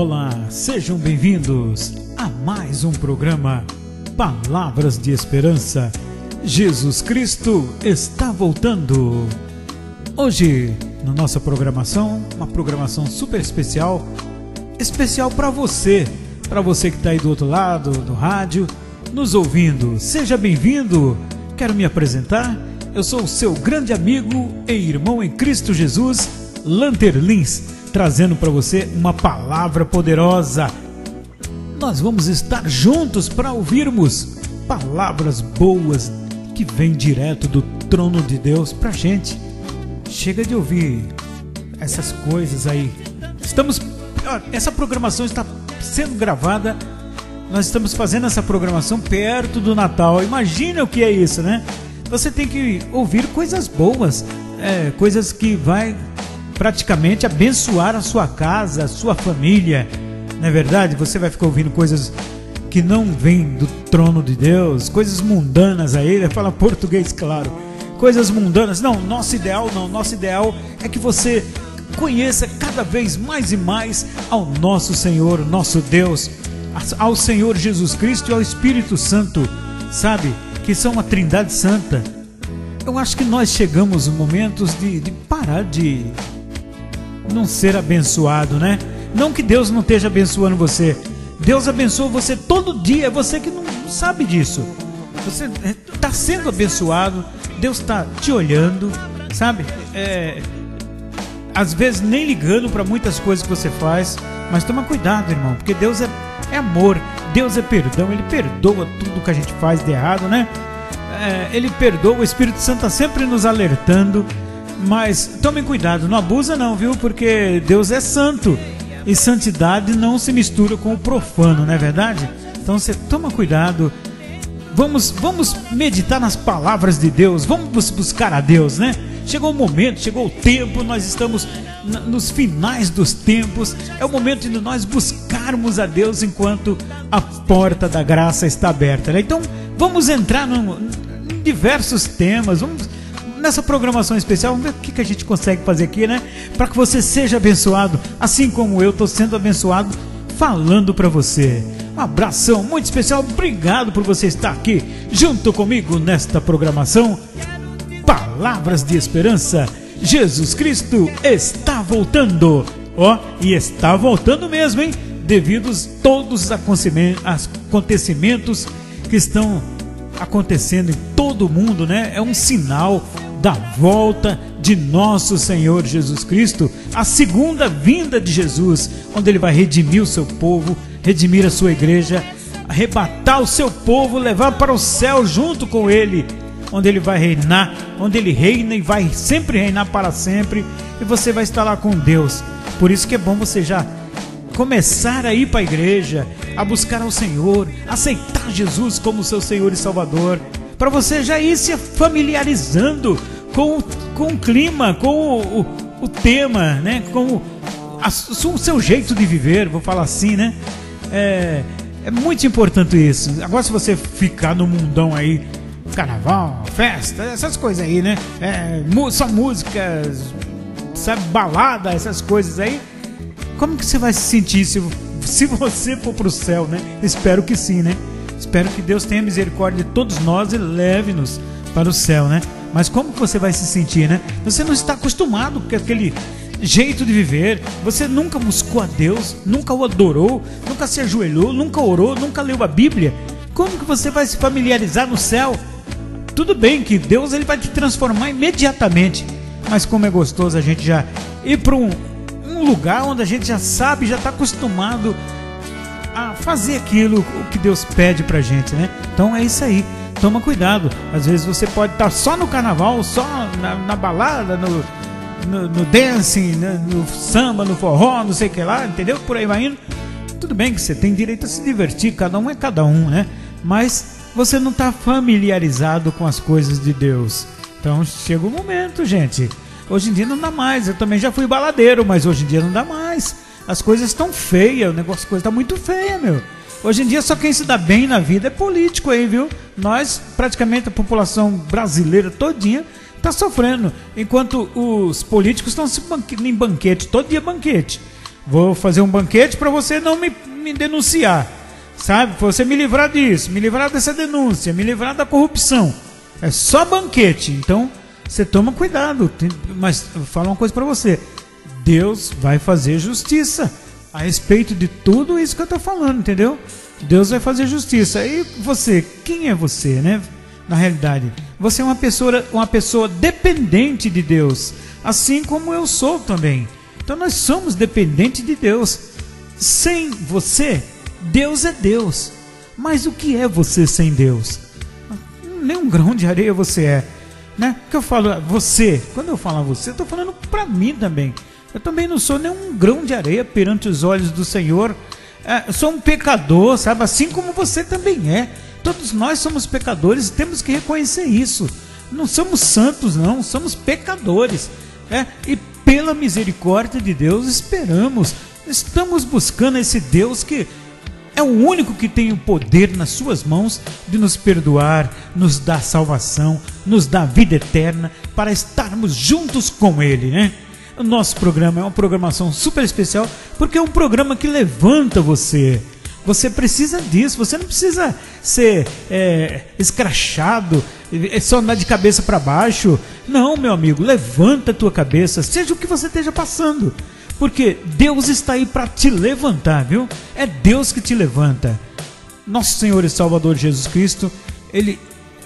Olá, sejam bem-vindos a mais um programa Palavras de Esperança. Jesus Cristo está voltando. Hoje, na nossa programação, uma programação super especial, especial para você que está aí do outro lado do rádio, nos ouvindo. Seja bem-vindo. Quero me apresentar. Eu sou o seu grande amigo e irmão em Cristo Jesus, Lanterlins, trazendo para você uma palavra poderosa. Nós vamos estar juntos para ouvirmos palavras boas que vêm direto do trono de Deus para a gente. Chega de ouvir essas coisas aí. Essa programação está sendo gravada. Nós estamos fazendo essa programação perto do Natal. Imagina o que é isso, né? Você tem que ouvir coisas boas, coisas que vai praticamente abençoar a sua casa, a sua família. Não é verdade? Você vai ficar ouvindo coisas que não vêm do trono de Deus, coisas mundanas aí, fala português, claro. Coisas mundanas. Não, nosso ideal é que você conheça cada vez mais e mais ao nosso Senhor, nosso Deus, ao Senhor Jesus Cristo e ao Espírito Santo, sabe? Que são uma Trindade Santa. Eu acho que nós chegamos a momentos de parar de não ser abençoado, né? Não que Deus não esteja abençoando você. Deus abençoa você todo dia. É você que não sabe disso. Você está sendo abençoado. Deus está te olhando, sabe? Às vezes nem ligando para muitas coisas que você faz. Mas toma cuidado, irmão, porque Deus é amor. Deus é perdão. Ele perdoa tudo que a gente faz de errado, né? Ele perdoa. O Espírito Santo está sempre nos alertando. Mas tomem cuidado, não abusa não, viu? Porque Deus é santo e santidade não se mistura com o profano, não é verdade? Então você toma cuidado. Vamos meditar nas palavras de Deus, vamos buscar a Deus, né? Chegou o momento, chegou o tempo, nós estamos nos finais dos tempos. É o momento de nós buscarmos a Deus enquanto a porta da graça está aberta, né? Então vamos entrar em diversos temas, nessa programação especial, vamos ver o que a gente consegue fazer aqui, né? Para que você seja abençoado, assim como eu estou sendo abençoado, falando para você. Um abração muito especial, obrigado por você estar aqui junto comigo nesta programação Palavras de Esperança. Jesus Cristo está voltando, e está voltando mesmo, hein? Devido a todos os acontecimentos que estão acontecendo em todo o mundo, né? É um sinal da volta de nosso Senhor Jesus Cristo, a segunda vinda de Jesus, onde ele vai redimir o seu povo, redimir a sua igreja, arrebatar o seu povo, levar para o céu junto com ele, onde ele vai reinar, onde ele reina e vai sempre reinar para sempre, e você vai estar lá com Deus. Por isso que é bom você já começar a ir para a igreja, a buscar ao Senhor, aceitar Jesus como seu Senhor e Salvador, para você já ir se familiarizando com o clima, com o tema, né? Com o seu jeito de viver, vou falar assim, né? É muito importante isso. Agora, se você ficar no mundão aí, carnaval, festa, essas coisas aí, né? Só músicas, sabe, balada, essas coisas aí. Como que você vai se sentir se você for para o céu, né? Espero que sim, né? Espero que Deus tenha misericórdia de todos nós e leve-nos para o céu, né? Mas como que você vai se sentir, né? Você não está acostumado com aquele jeito de viver. Você nunca buscou a Deus, nunca o adorou, nunca se ajoelhou, nunca orou, nunca leu a Bíblia. Como que você vai se familiarizar no céu? Tudo bem que Deus ele vai te transformar imediatamente. Mas como é gostoso a gente já ir para um lugar onde a gente já sabe, já está acostumado a fazer aquilo que Deus pede pra gente, né? Então é isso aí, toma cuidado. Às vezes você pode estar só no carnaval, só na balada, no dancing, no samba, no forró, não sei o que lá, entendeu? Por aí vai indo. Tudo bem que você tem direito a se divertir, cada um, né? Mas você não está familiarizado com as coisas de Deus. Então chega o momento, gente. Hoje em dia não dá mais. Eu também já fui baladeiro, mas hoje em dia não dá mais. As coisas estão feias, a coisa está muito feia, meu. Hoje em dia só quem se dá bem na vida é político aí, viu? Nós, praticamente a população brasileira todinha está sofrendo, enquanto os políticos estão em banquete, todo dia banquete. Vou fazer um banquete para você não me denunciar, sabe? Para você me livrar disso, me livrar dessa denúncia, me livrar da corrupção. É só banquete. Então, você toma cuidado. Mas fala uma coisa para você: Deus vai fazer justiça a respeito de tudo isso que eu estou falando, entendeu? Deus vai fazer justiça. E você, quem é você, né? Na realidade, você é uma pessoa dependente de Deus, assim como eu sou também. Então nós somos dependentes de Deus. Sem você, Deus é Deus. Mas o que é você sem Deus? Nem um grão de areia você é, né? Porque eu falo você, quando eu falo você, eu estou falando para mim também. Eu também não sou nem um grão de areia perante os olhos do Senhor. Eu sou um pecador, sabe? Assim como você também é. Todos nós somos pecadores e temos que reconhecer isso. Não somos santos, não. Somos pecadores. E pela misericórdia de Deus, esperamos. Estamos buscando esse Deus que é o único que tem o poder nas suas mãos de nos perdoar, nos dar salvação, nos dar vida eterna, para estarmos juntos com Ele, né? O nosso programa é uma programação super especial, porque é um programa que levanta você. Você precisa disso, você não precisa ser escrachado, só andar de cabeça para baixo. Não, meu amigo, levanta a tua cabeça, seja o que você esteja passando, porque Deus está aí para te levantar, viu? É Deus que te levanta. Nosso Senhor e Salvador Jesus Cristo,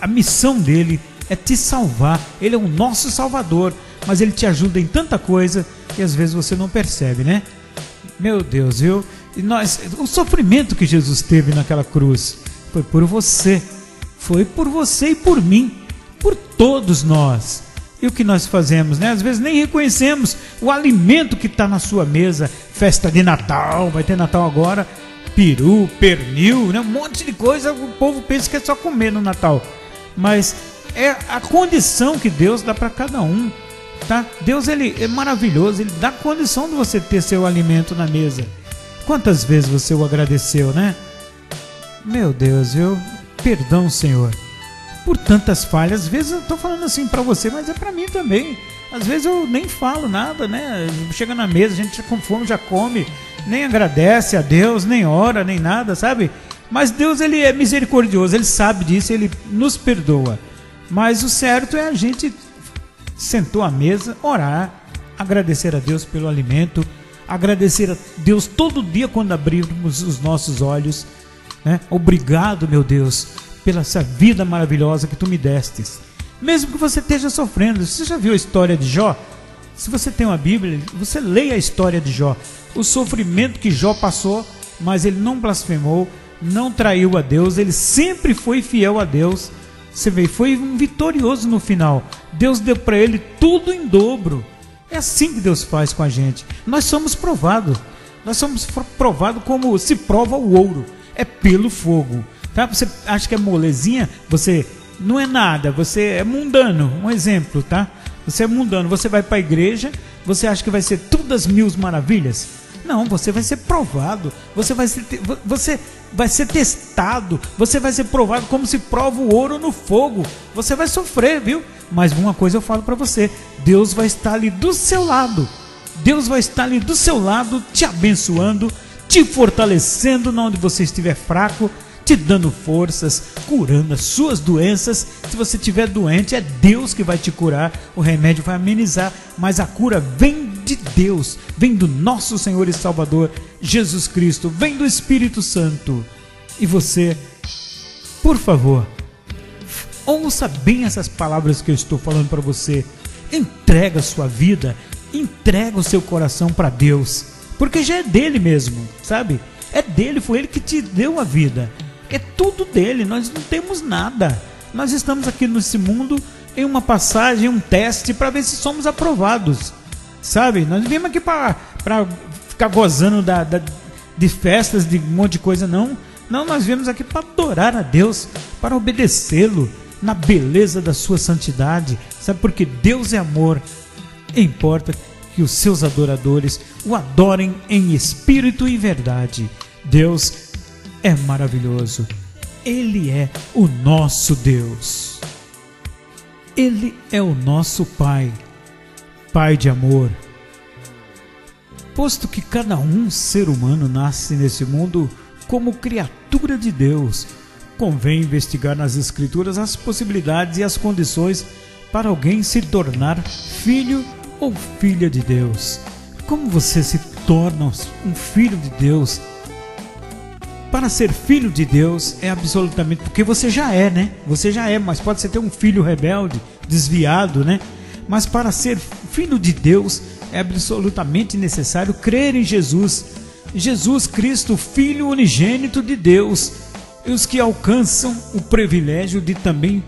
a missão dele é te salvar. Ele é o nosso Salvador, mas ele te ajuda em tanta coisa que às vezes você não percebe, né? Meu Deus, viu? E o sofrimento que Jesus teve naquela cruz foi por você, e por mim, por todos nós. E o que nós fazemos, né? Às vezes nem reconhecemos o alimento que está na sua mesa. Festa de Natal, vai ter Natal agora, peru, pernil, né? Um monte de coisa. O povo pensa que é só comer no Natal, mas é a condição que Deus dá para cada um, tá? Deus, ele é maravilhoso, ele dá condição de você ter seu alimento na mesa. Quantas vezes você o agradeceu, né? Meu Deus, perdão, Senhor, por tantas falhas. Às vezes eu estou falando assim para você, mas é para mim também. Às vezes eu nem falo nada, né? Chega na mesa, a gente com fome já come, nem agradece a Deus, nem ora, nem nada, sabe? Mas Deus, ele é misericordioso, ele sabe disso, ele nos perdoa. Mas o certo é a gente sentou à mesa, orar, agradecer a Deus pelo alimento, agradecer a Deus todo dia quando abrirmos os nossos olhos, né? Obrigado, meu Deus, pela essa vida maravilhosa que tu me destes. Mesmo que você esteja sofrendo. Você já viu a história de Jó? Se você tem uma Bíblia, você leia a história de Jó, o sofrimento que Jó passou, mas ele não blasfemou, não traiu a Deus, ele sempre foi fiel a Deus. Você vê, foi um vitorioso no final. Deus deu para ele tudo em dobro. É assim que Deus faz com a gente. Nós somos provados. Nós somos provados como se prova o ouro. É pelo fogo, tá? Você acha que é molezinha? Você não é nada. Você é mundano. Um exemplo, tá? Você é mundano. Você vai para a igreja. Você acha que vai ser todas mil maravilhas? Não. Você vai ser provado. Você vai ser testado. Você vai ser provado como se prova o ouro no fogo. Você vai sofrer, viu? Mas uma coisa eu falo para você: Deus vai estar ali do seu lado. Deus vai estar ali do seu lado, te abençoando, te fortalecendo na onde você estiver fraco, te dando forças, curando as suas doenças. Se você estiver doente, é Deus que vai te curar. O remédio vai amenizar, mas a cura vem de Deus, vem do nosso Senhor e Salvador Jesus Cristo, vem do Espírito Santo. E você, por favor, ouça bem essas palavras que eu estou falando para você. Entrega a sua vida, entrega o seu coração para Deus, porque já é dele mesmo, sabe? É dele, foi ele que te deu a vida, é tudo dele. Nós não temos nada. Nós estamos aqui nesse mundo em uma passagem, um teste para ver se somos aprovados, sabe? Nós não viemos aqui para ficar gozando de festas, de um monte de coisa, não. Não, nós viemos aqui para adorar a Deus, para obedecê-lo na beleza da sua santidade, sabe? Porque Deus é amor. Importa que os seus adoradores o adorem em espírito e verdade. Deus é maravilhoso. Ele é o nosso Deus. Ele é o nosso Pai, Pai de amor. Posto que cada um ser humano nasce nesse mundo como criatura de Deus, convém investigar nas Escrituras as possibilidades e as condições para alguém se tornar filho ou filha de Deus. Como você se torna um filho de Deus? Para ser filho de Deus é absolutamente... Porque você já é, né? Você já é, mas pode ser ter um filho rebelde, desviado, né? Mas para ser filho de Deus é absolutamente necessário crer em Jesus. Jesus Cristo, Filho unigênito de Deus. E os que alcançam o privilégio de também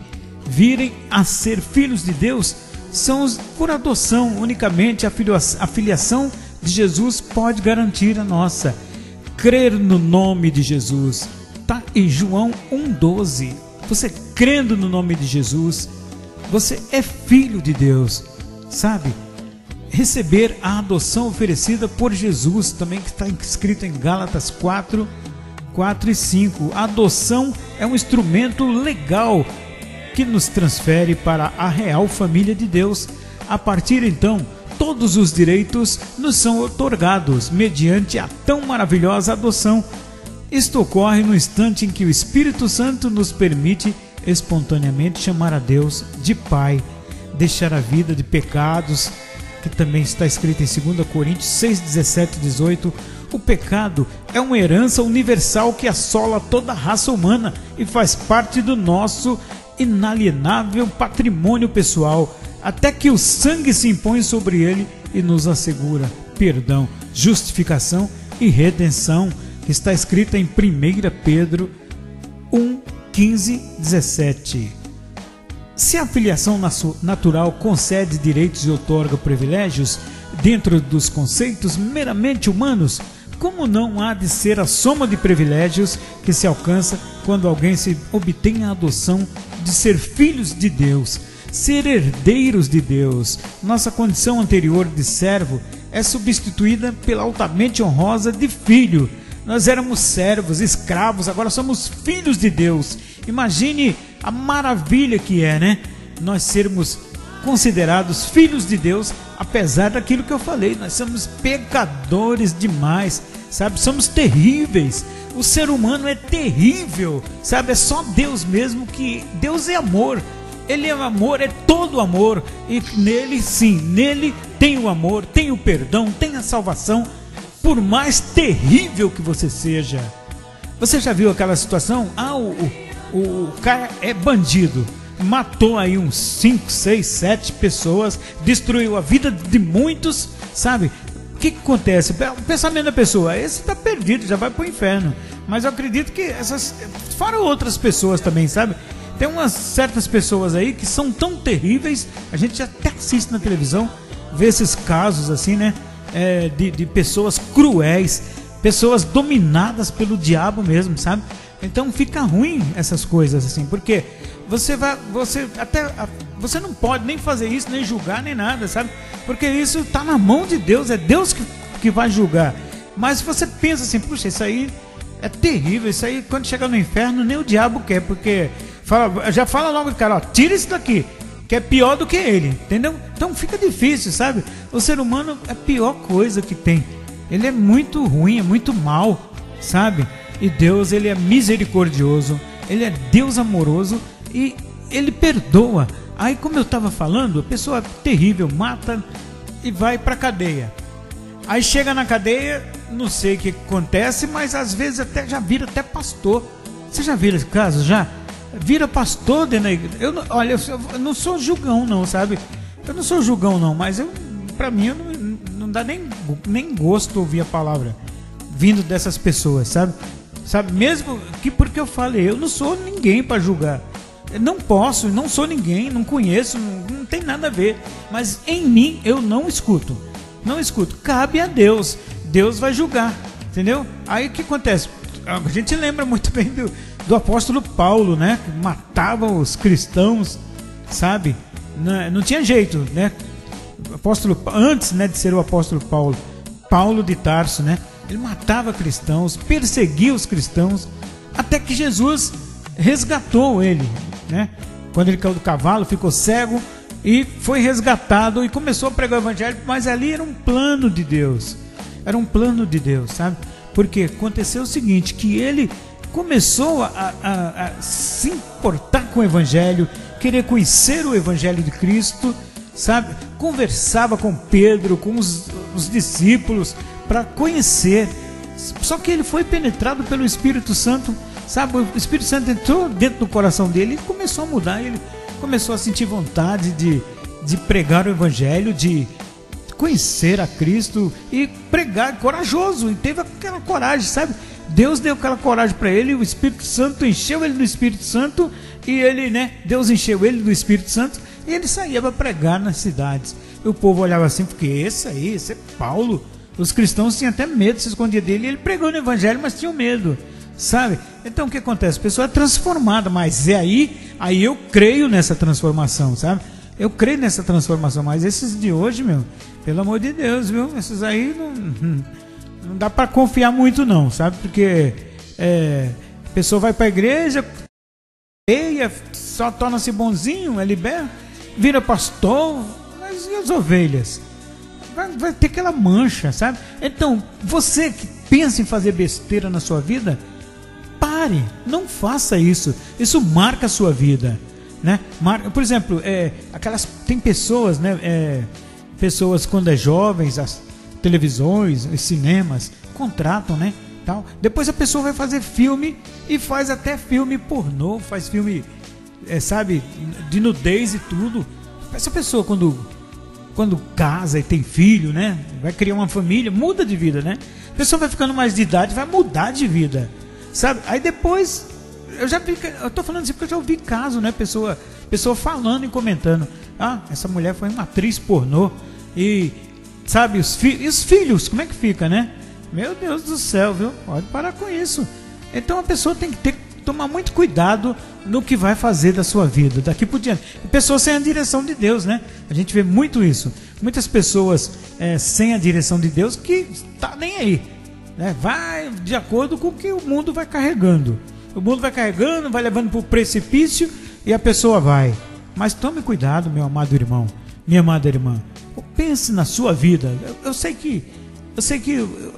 virem a ser filhos de Deus são os por adoção. Unicamente a filiação de Jesus pode garantir a nossa. Crer no nome de Jesus. Está em João 1,12. Você crendo no nome de Jesus, você é filho de Deus. Sabe? Receber a adoção oferecida por Jesus, também que está escrito em Gálatas 4:4 e 5. A adoção é um instrumento legal que nos transfere para a real família de Deus. A partir então, todos os direitos nos são otorgados mediante a tão maravilhosa adoção. Isto ocorre no instante em que o Espírito Santo nos permite espontaneamente chamar a Deus de Pai, deixar a vida de pecados, que também está escrito em 2 Coríntios 6:17-18, o pecado é uma herança universal que assola toda a raça humana e faz parte do nosso inalienável patrimônio pessoal, até que o sangue se impõe sobre ele e nos assegura perdão, justificação e redenção, que está escrita em 1 Pedro 1:15-17. Se a filiação natural concede direitos e outorga privilégios dentro dos conceitos meramente humanos, como não há de ser a soma de privilégios que se alcança quando alguém se obtém a adoção de ser filhos de Deus, ser herdeiros de Deus? Nossa condição anterior de servo é substituída pela altamente honrosa de filho. Nós éramos servos, escravos, agora somos filhos de Deus. Imagine a maravilha que é, né? Nós sermos considerados filhos de Deus, apesar daquilo que eu falei. Nós somos pecadores demais, sabe? Somos terríveis. O ser humano é terrível, sabe? É só Deus mesmo que... Deus é amor. Ele é amor, é todo amor. E nele, sim, nele tem o amor, tem o perdão, tem a salvação. Por mais terrível que você seja. Você já viu aquela situação? Ah, o cara é bandido, matou aí uns 5, 6, 7 pessoas, destruiu a vida de muitos, sabe? O que acontece? O pensamento da pessoa, esse tá perdido, já vai pro inferno. Mas eu acredito que essas, fora outras pessoas também, sabe? Tem umas certas pessoas aí que são tão terríveis, a gente até assiste na televisão, vê esses casos assim, né? De pessoas cruéis, pessoas dominadas pelo diabo mesmo, sabe? Então fica ruim essas coisas assim, porque você não pode nem fazer isso, nem julgar, nem nada, sabe? Porque isso está na mão de Deus, é Deus que vai julgar. Mas você pensa assim, puxa, isso aí é terrível, isso aí quando chega no inferno nem o diabo quer, porque já fala logo de cara, ó, tira isso daqui, que é pior do que ele, entendeu? Então fica difícil, sabe? O ser humano é a pior coisa que tem. Ele é muito ruim, é muito mal, sabe? E Deus, ele é misericordioso, ele é Deus amoroso e ele perdoa. Aí, como eu estava falando, a pessoa terrível mata e vai para a cadeia. Aí chega na cadeia, não sei o que acontece, mas às vezes até já vira até pastor. Você já viu esse caso? Já? Vira pastor dentro da igreja. Olha, eu não sou julgão não, sabe? Eu não sou julgão não, mas pra mim não dá nem gosto ouvir a palavra vindo dessas pessoas, sabe? Sabe, mesmo que porque eu falei, eu não sou ninguém para julgar. Eu não posso, não sou ninguém, não conheço, não tem nada a ver. Mas em mim eu não escuto. Não escuto. Cabe a Deus. Deus vai julgar, entendeu? Aí o que acontece? A gente lembra muito bem do apóstolo Paulo, né? Que matava os cristãos, sabe? Não tinha jeito, né? Apóstolo, antes, né, de ser o apóstolo Paulo, Paulo de Tarso, né? Ele matava cristãos, perseguia os cristãos, até que Jesus resgatou ele, né? Quando ele caiu do cavalo, ficou cego e foi resgatado e começou a pregar o evangelho, mas ali era um plano de Deus. Era um plano de Deus, sabe? Porque aconteceu o seguinte, que ele começou a se importar com o Evangelho, querer conhecer o Evangelho de Cristo, sabe? Conversava com Pedro, com os discípulos, para conhecer. Só que ele foi penetrado pelo Espírito Santo, sabe? O Espírito Santo entrou dentro do coração dele e começou a mudar. Ele começou a sentir vontade de pregar o Evangelho, de conhecer a Cristo e pregar corajoso. E teve aquela coragem, sabe? Deus deu aquela coragem para ele, o Espírito Santo encheu ele do Espírito Santo e ele, né? Deus encheu ele do Espírito Santo e ele saía para pregar nas cidades. E o povo olhava assim, porque esse é Paulo. Os cristãos tinham até medo, se escondia dele. Ele pregou no Evangelho, mas tinham medo, sabe? Então o que acontece? A pessoa é transformada, mas é aí eu creio nessa transformação, sabe? Eu creio nessa transformação, mas esses de hoje, meu, pelo amor de Deus, viu? Esses aí não dá para confiar muito não, sabe? Porque a pessoa vai para a igreja, só torna-se bonzinho, é liberto, vira pastor, mas e as ovelhas? Vai ter aquela mancha, sabe? Então, você que pensa em fazer besteira na sua vida, pare, não faça isso. Isso marca a sua vida, né? Marca, por exemplo, tem pessoas, né? Pessoas quando é jovens, as televisões, os cinemas, contratam, né? Tal. Depois a pessoa vai fazer filme e faz até filme pornô, faz filme, sabe, de nudez e tudo. Essa pessoa quando casa e tem filho, né? Vai criar uma família, muda de vida, né? A pessoa vai ficando mais de idade, vai mudar de vida, sabe? Aí depois, eu tô falando assim porque eu já ouvi caso, né? Pessoa falando e comentando, ah, essa mulher foi uma atriz pornô e, sabe, os filhos, como é que fica, né? Meu Deus do céu, viu? Pode parar com isso. Então a pessoa tem que tomar muito cuidado no que vai fazer da sua vida, daqui por diante. Pessoas sem a direção de Deus, né? A gente vê muito isso. Muitas pessoas sem a direção de Deus que tá nem aí, né? Vai de acordo com o que o mundo vai carregando. O mundo vai carregando, vai levando para o precipício e a pessoa vai. Mas tome cuidado, meu amado irmão, minha amada irmã. Pense na sua vida. Eu sei que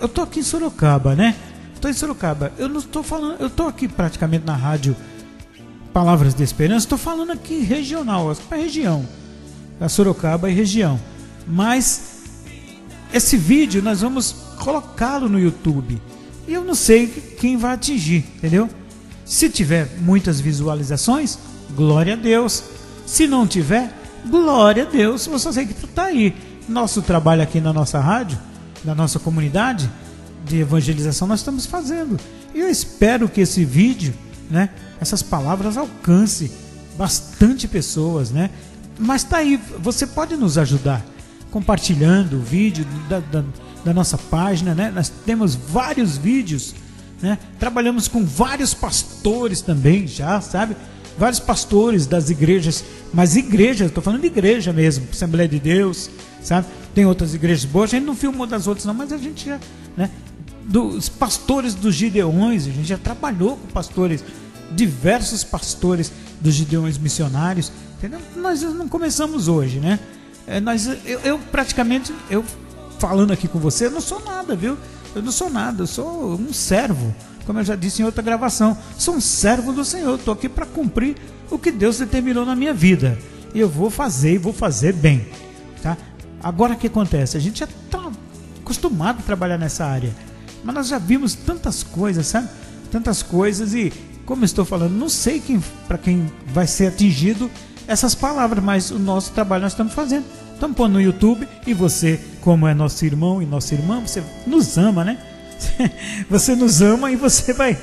eu tô aqui em Sorocaba, né? Estou em Sorocaba, eu não estou falando, eu estou aqui praticamente na rádio Palavras de Esperança, estou falando aqui regional, para a região, da Sorocaba e região. Mas esse vídeo nós vamos colocá-lo no YouTube. E eu não sei quem vai atingir, entendeu? Se tiver muitas visualizações, glória a Deus. Se não tiver, glória a Deus. Eu só sei que tu está aí. Nosso trabalho aqui na nossa rádio, na nossa comunidade de evangelização nós estamos fazendo. E eu espero que esse vídeo, né, essas palavras alcance bastante pessoas, né? Mas tá aí, você pode nos ajudar compartilhando o vídeo da nossa página, né? Nós temos vários vídeos, né? Trabalhamos com vários pastores também já, sabe? Vários pastores das igrejas, mas igrejas, estou falando de igreja mesmo, Assembleia de Deus, sabe? Tem outras igrejas boas, a gente não filmou das outras não, mas a gente já, né? Dos pastores dos Gideões, a gente já trabalhou com pastores, diversos pastores dos Gideões missionários, entendeu? Nós não começamos hoje, né? Eu praticamente, eu falando aqui com você, eu não sou nada, viu? Eu não sou nada, eu sou um servo, como eu já disse em outra gravação, sou um servo do Senhor, estou aqui para cumprir o que Deus determinou na minha vida, e eu vou fazer, e vou fazer bem, tá? Agora o que acontece? A gente já está acostumado a trabalhar nessa área, mas nós já vimos tantas coisas, sabe? Tantas coisas, e como eu estou falando, não sei para quem vai ser atingido essas palavras, mas o nosso trabalho nós estamos fazendo, estamos pondo no YouTube, e você, como é nosso irmão e nossa irmã, você nos ama, né? Você nos ama e você vai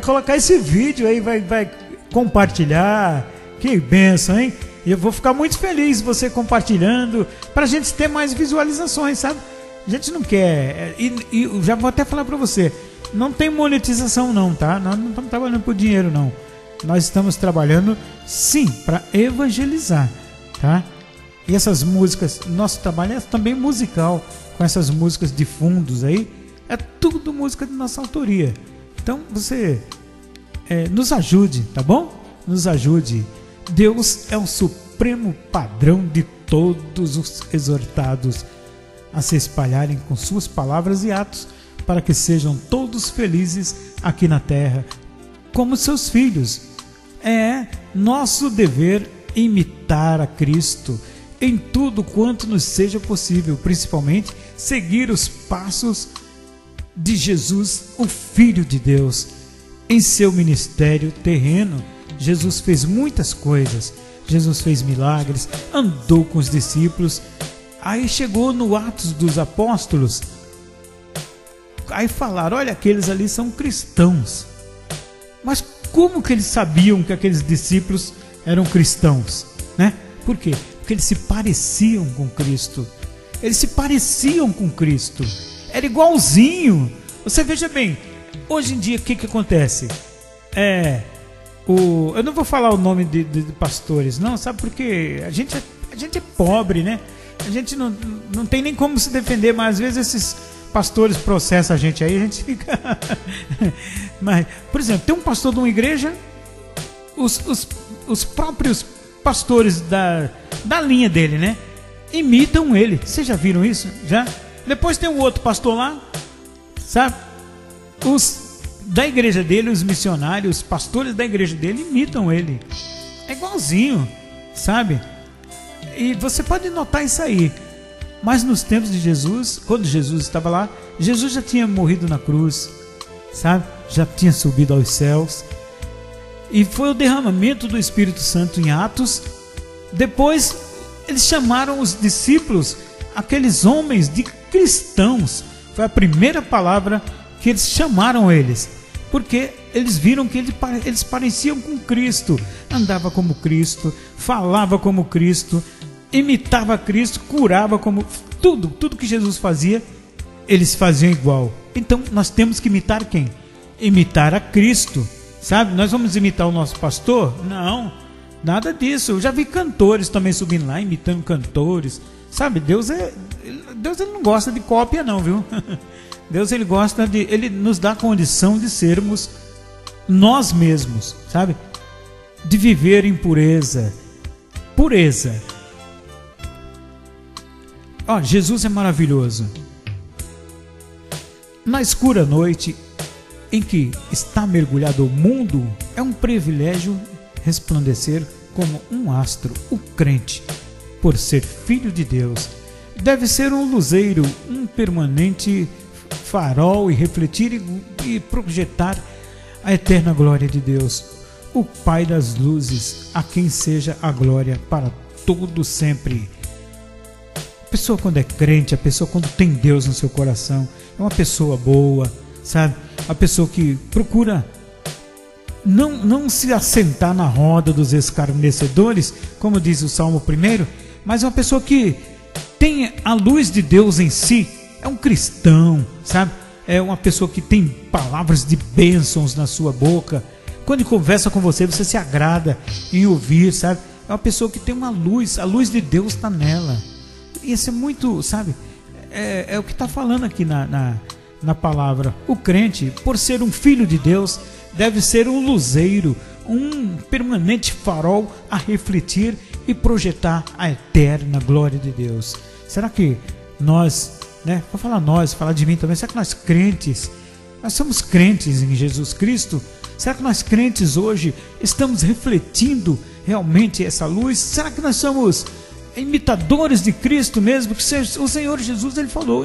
colocar esse vídeo aí, vai compartilhar. Que bênção, hein? E eu vou ficar muito feliz você compartilhando, para a gente ter mais visualizações, sabe? A gente não quer, e já vou até falar para você, não tem monetização não, tá? Nós não estamos trabalhando por dinheiro não, nós estamos trabalhando sim para evangelizar, tá? E essas músicas, nosso trabalho é também musical, com essas músicas de fundos aí, é tudo música de nossa autoria. Então você nos ajude, tá bom? Nos ajude. Deus é o supremo padrão de todos os exortados. a se espalharem com suas palavras e atos, para que sejam todos felizes aqui na terra, como seus filhos. É nosso dever imitar a Cristo em tudo quanto nos seja possível, principalmente seguir os passos de Jesus, o Filho de Deus. Em seu ministério terreno, Jesus fez muitas coisas, Jesus fez milagres, andou com os discípulos, aí chegou no Atos dos Apóstolos, aí falaram, olha, aqueles ali são cristãos. Mas como que eles sabiam que aqueles discípulos eram cristãos, né? Por quê? Porque eles se pareciam com Cristo, era igualzinho. Você veja bem, hoje em dia o que que acontece? Eu não vou falar o nome de pastores, não, sabe, porque a gente é pobre, né? A gente não tem nem como se defender, mas às vezes esses pastores processam a gente aí, a gente fica... Mas, por exemplo, tem um pastor de uma igreja, os próprios pastores da linha dele, né, imitam ele. Vocês já viram isso? Já? Depois tem um outro pastor lá, sabe? Os da igreja dele, os missionários, os pastores da igreja dele imitam ele. É igualzinho, sabe? E você pode notar isso aí. Mas nos tempos de Jesus, quando Jesus estava lá, Jesus já tinha morrido na cruz, sabe? Já tinha subido aos céus. E foi o derramamento do Espírito Santo em Atos. Depois eles chamaram os discípulos, aqueles homens, de cristãos. Foi a primeira palavra que eles chamaram eles, porque eles viram que eles pareciam com Cristo, andava como Cristo, falava como Cristo, imitava Cristo, curava como... Tudo que Jesus fazia, eles faziam igual. Então nós temos que imitar quem? Imitar a Cristo, sabe? Nós vamos imitar o nosso pastor? Não, nada disso. Eu já vi cantores também subindo lá, imitando cantores, sabe? Deus ele não gosta de cópia não, viu? Deus ele gosta de... Ele nos dá condição de sermos nós mesmos, sabe? De viver em pureza. Ó, Jesus é maravilhoso. Na escura noite em que está mergulhado o mundo, é um privilégio resplandecer como um astro. O crente, por ser filho de Deus, deve ser um luzeiro, um permanente farol, e refletir e projetar a eterna glória de Deus, o Pai das luzes, a quem seja a glória para todo sempre. A pessoa quando é crente, a pessoa quando tem Deus no seu coração, é uma pessoa boa, sabe? A pessoa que procura não se assentar na roda dos escarnecedores, como diz o Salmo 1, mas é uma pessoa que tem a luz de Deus em si, é um cristão, sabe? É uma pessoa que tem palavras de bênçãos na sua boca. Quando conversa com você, você se agrada em ouvir, sabe? É uma pessoa que tem uma luz, a luz de Deus está nela. Isso é muito, sabe, é o que está falando aqui na palavra. O crente, por ser um filho de Deus, deve ser um luzeiro, um permanente farol a refletir e projetar a eterna glória de Deus. Será que nós, né, vou falar nós, falar de mim também, será que nós crentes, nós somos crentes em Jesus Cristo? Será que nós crentes hoje estamos refletindo realmente essa luz? Será que nós somos imitadores de Cristo mesmo? Que o Senhor Jesus, ele falou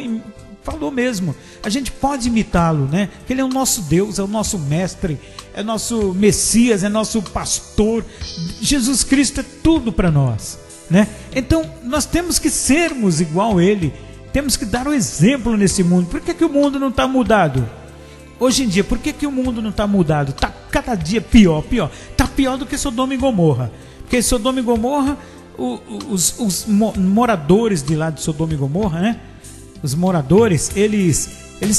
mesmo, a gente pode imitá-lo, né? Ele é o nosso Deus, é o nosso mestre, é nosso Messias, é nosso pastor. Jesus Cristo é tudo para nós, né? Então nós temos que sermos igual a ele, temos que dar um exemplo nesse mundo. Por que que o mundo não está mudado hoje em dia? Por que que o mundo não está mudado? Está cada dia pior, está pior do que Sodoma e Gomorra, porque Sodoma e Gomorra, os moradores de lá de Sodoma e Gomorra, né? Os moradores, eles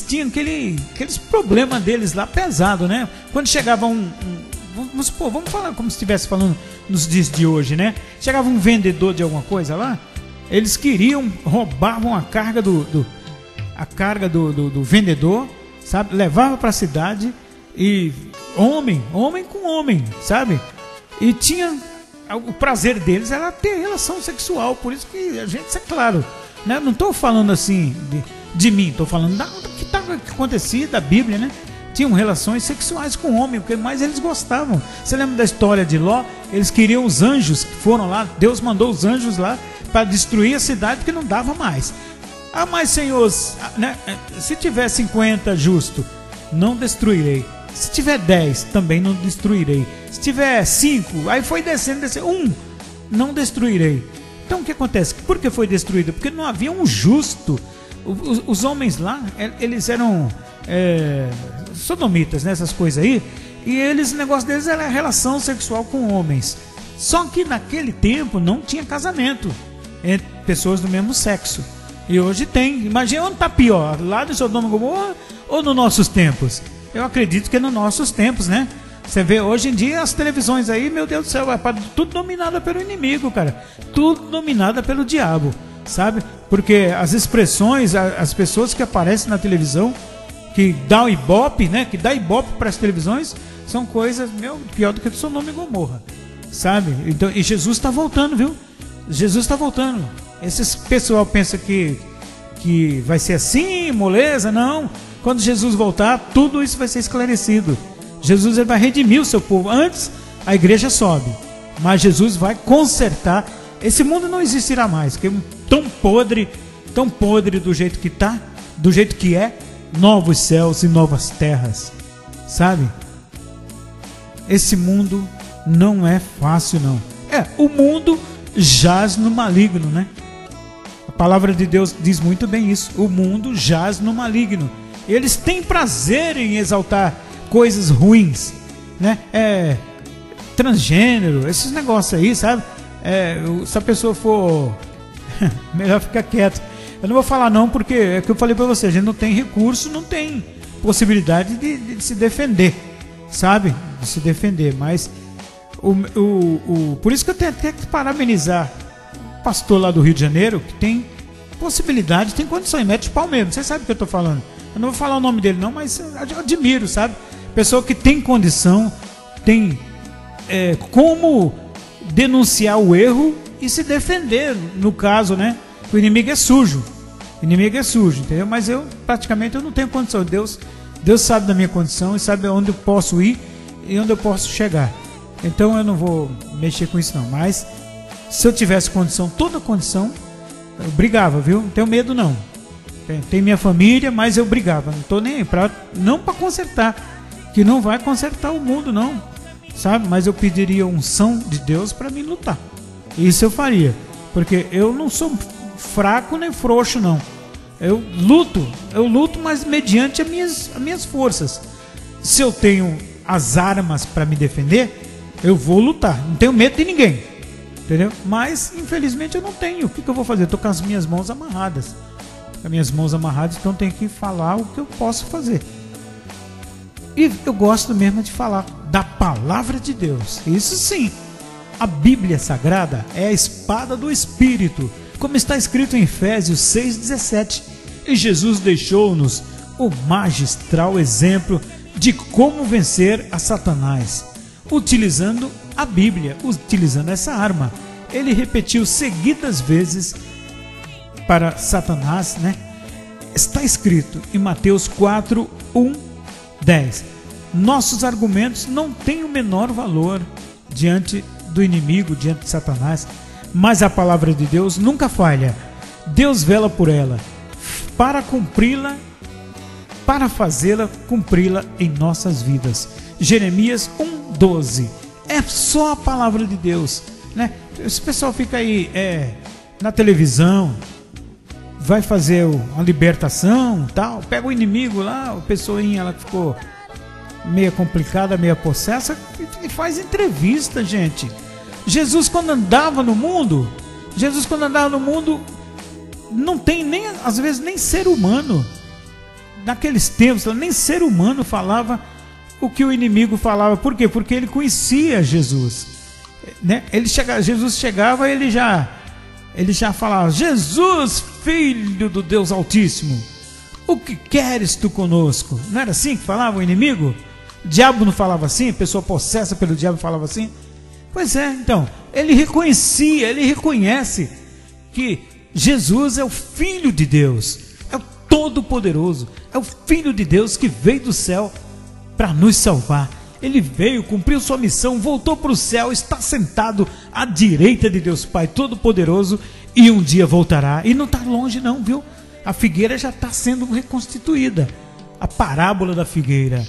tinham aqueles problemas deles lá pesado, né? Quando chegava vamos supor, vamos falar como se estivesse falando nos dias de hoje, né? Chegava um vendedor de alguma coisa lá, eles roubavam a carga do vendedor, sabe? Levava para a cidade, e homem com homem, sabe? E tinha... O prazer deles era ter relação sexual, por isso que a gente, é claro, né? Não estou falando assim de mim, estou falando do que acontecia da Bíblia, né? Tinham relações sexuais com o homem, porque mais eles gostavam. Você lembra da história de Ló? Eles queriam os anjos que foram lá, Deus mandou os anjos lá para destruir a cidade porque não dava mais. Ah, mas Senhor, né, se tiver 50 justo, não destruirei. Se tiver 10, também não destruirei. Se tiver 5, aí foi descendo, não destruirei. Então o que acontece? Por que foi destruído? Porque não havia um justo. Os homens lá, eles eram sodomitas, né, essas coisas aí, e eles, o negócio deles era a relação sexual com homens. Só que naquele tempo não tinha casamento entre pessoas do mesmo sexo. E hoje tem. Imagina onde está pior, lá de Sodoma e Gomorra ou nos nossos tempos? Eu acredito que é nos nossos tempos, né? Você vê hoje em dia as televisões aí, meu Deus do céu, é tudo dominada pelo inimigo, cara. Tudo dominada pelo diabo, sabe? Porque as expressões, as pessoas que aparecem na televisão, que dá ibope, né? Que dá ibope para as televisões, são coisas, meu, pior do que do Sodoma e Gomorra, sabe? Então, e Jesus está voltando, viu? Jesus está voltando. Esse pessoal pensa que vai ser assim, moleza, não. Quando Jesus voltar, tudo isso vai ser esclarecido. Jesus, ele vai redimir o seu povo. Antes, a igreja sobe, mas Jesus vai consertar. Esse mundo não existirá mais, porque é tão podre do jeito que está, do jeito que é. Novos céus e novas terras, sabe? Esse mundo não é fácil, não. É, o mundo jaz no maligno, né? A palavra de Deus diz muito bem isso. O mundo jaz no maligno. Eles têm prazer em exaltar coisas ruins, né? Transgênero, esses negócios aí, sabe? Se a pessoa for... melhor ficar quieto. Eu não vou falar não, porque é o que eu falei para você. A gente não tem recurso, não tem possibilidade de se defender, sabe? De se defender, mas... por isso que eu tenho até que parabenizar o pastor lá do Rio de Janeiro, que tem possibilidade, tem condições, mete pau mesmo, você sabe o que eu estou falando. Eu não vou falar o nome dele não, mas eu admiro, sabe? Pessoa que tem condição, tem como denunciar o erro e se defender, no caso, né? O inimigo é sujo, entendeu? Mas eu, praticamente, eu não tenho condição. Deus sabe da minha condição e sabe onde eu posso ir e onde eu posso chegar. Então eu não vou mexer com isso não, mas se eu tivesse condição, toda condição, eu brigava, viu? Não tenho medo não. Tem minha família, mas eu brigava, não tô nem aí, não para consertar, que não vai consertar o mundo não, sabe? Mas eu pediria unção de Deus para mim lutar, isso eu faria, porque eu não sou fraco nem frouxo não, eu luto, mas mediante as minhas forças. Se eu tenho as armas para me defender, eu vou lutar, não tenho medo de ninguém, entendeu? Mas infelizmente eu não tenho, o que eu vou fazer? Eu tô com as minhas mãos amarradas, então tenho que falar o que eu posso fazer. E eu gosto mesmo de falar da palavra de Deus, isso sim. A Bíblia Sagrada é a espada do Espírito, como está escrito em Efésios 6,17, e Jesus deixou-nos o magistral exemplo de como vencer a Satanás, utilizando a Bíblia, utilizando essa arma. Ele repetiu seguidas vezes para Satanás, né? Está escrito em Mateus 4, 1, 10. Nossos argumentos não têm o menor valor diante do inimigo, diante de Satanás, mas a palavra de Deus nunca falha. Deus vela por ela, para fazê-la cumpri-la em nossas vidas. Jeremias 1,12. É só a palavra de Deus, né? Esse pessoal fica aí na televisão, vai fazer a libertação, tal, pega o inimigo lá, a pessoinha, ela ficou meia complicada, meia possessa, e faz entrevista, gente. Jesus quando andava no mundo não tem nem, às vezes, nem ser humano. Naqueles tempos, nem ser humano falava o que o inimigo falava. Por quê? Porque ele conhecia Jesus, né? Jesus chegava e ele já falava: Jesus, filho do Deus Altíssimo, o que queres tu conosco? Não era assim que falava o inimigo? O diabo não falava assim? A pessoa possessa pelo diabo falava assim? Pois é, então, ele reconhece que Jesus é o Filho de Deus, é o Todo-Poderoso, é o Filho de Deus que veio do céu para nos salvar. Ele veio, cumpriu sua missão, voltou para o céu, está sentado à direita de Deus Pai Todo-Poderoso e um dia voltará. E não está longe não, viu? A figueira já está sendo reconstituída. A parábola da figueira,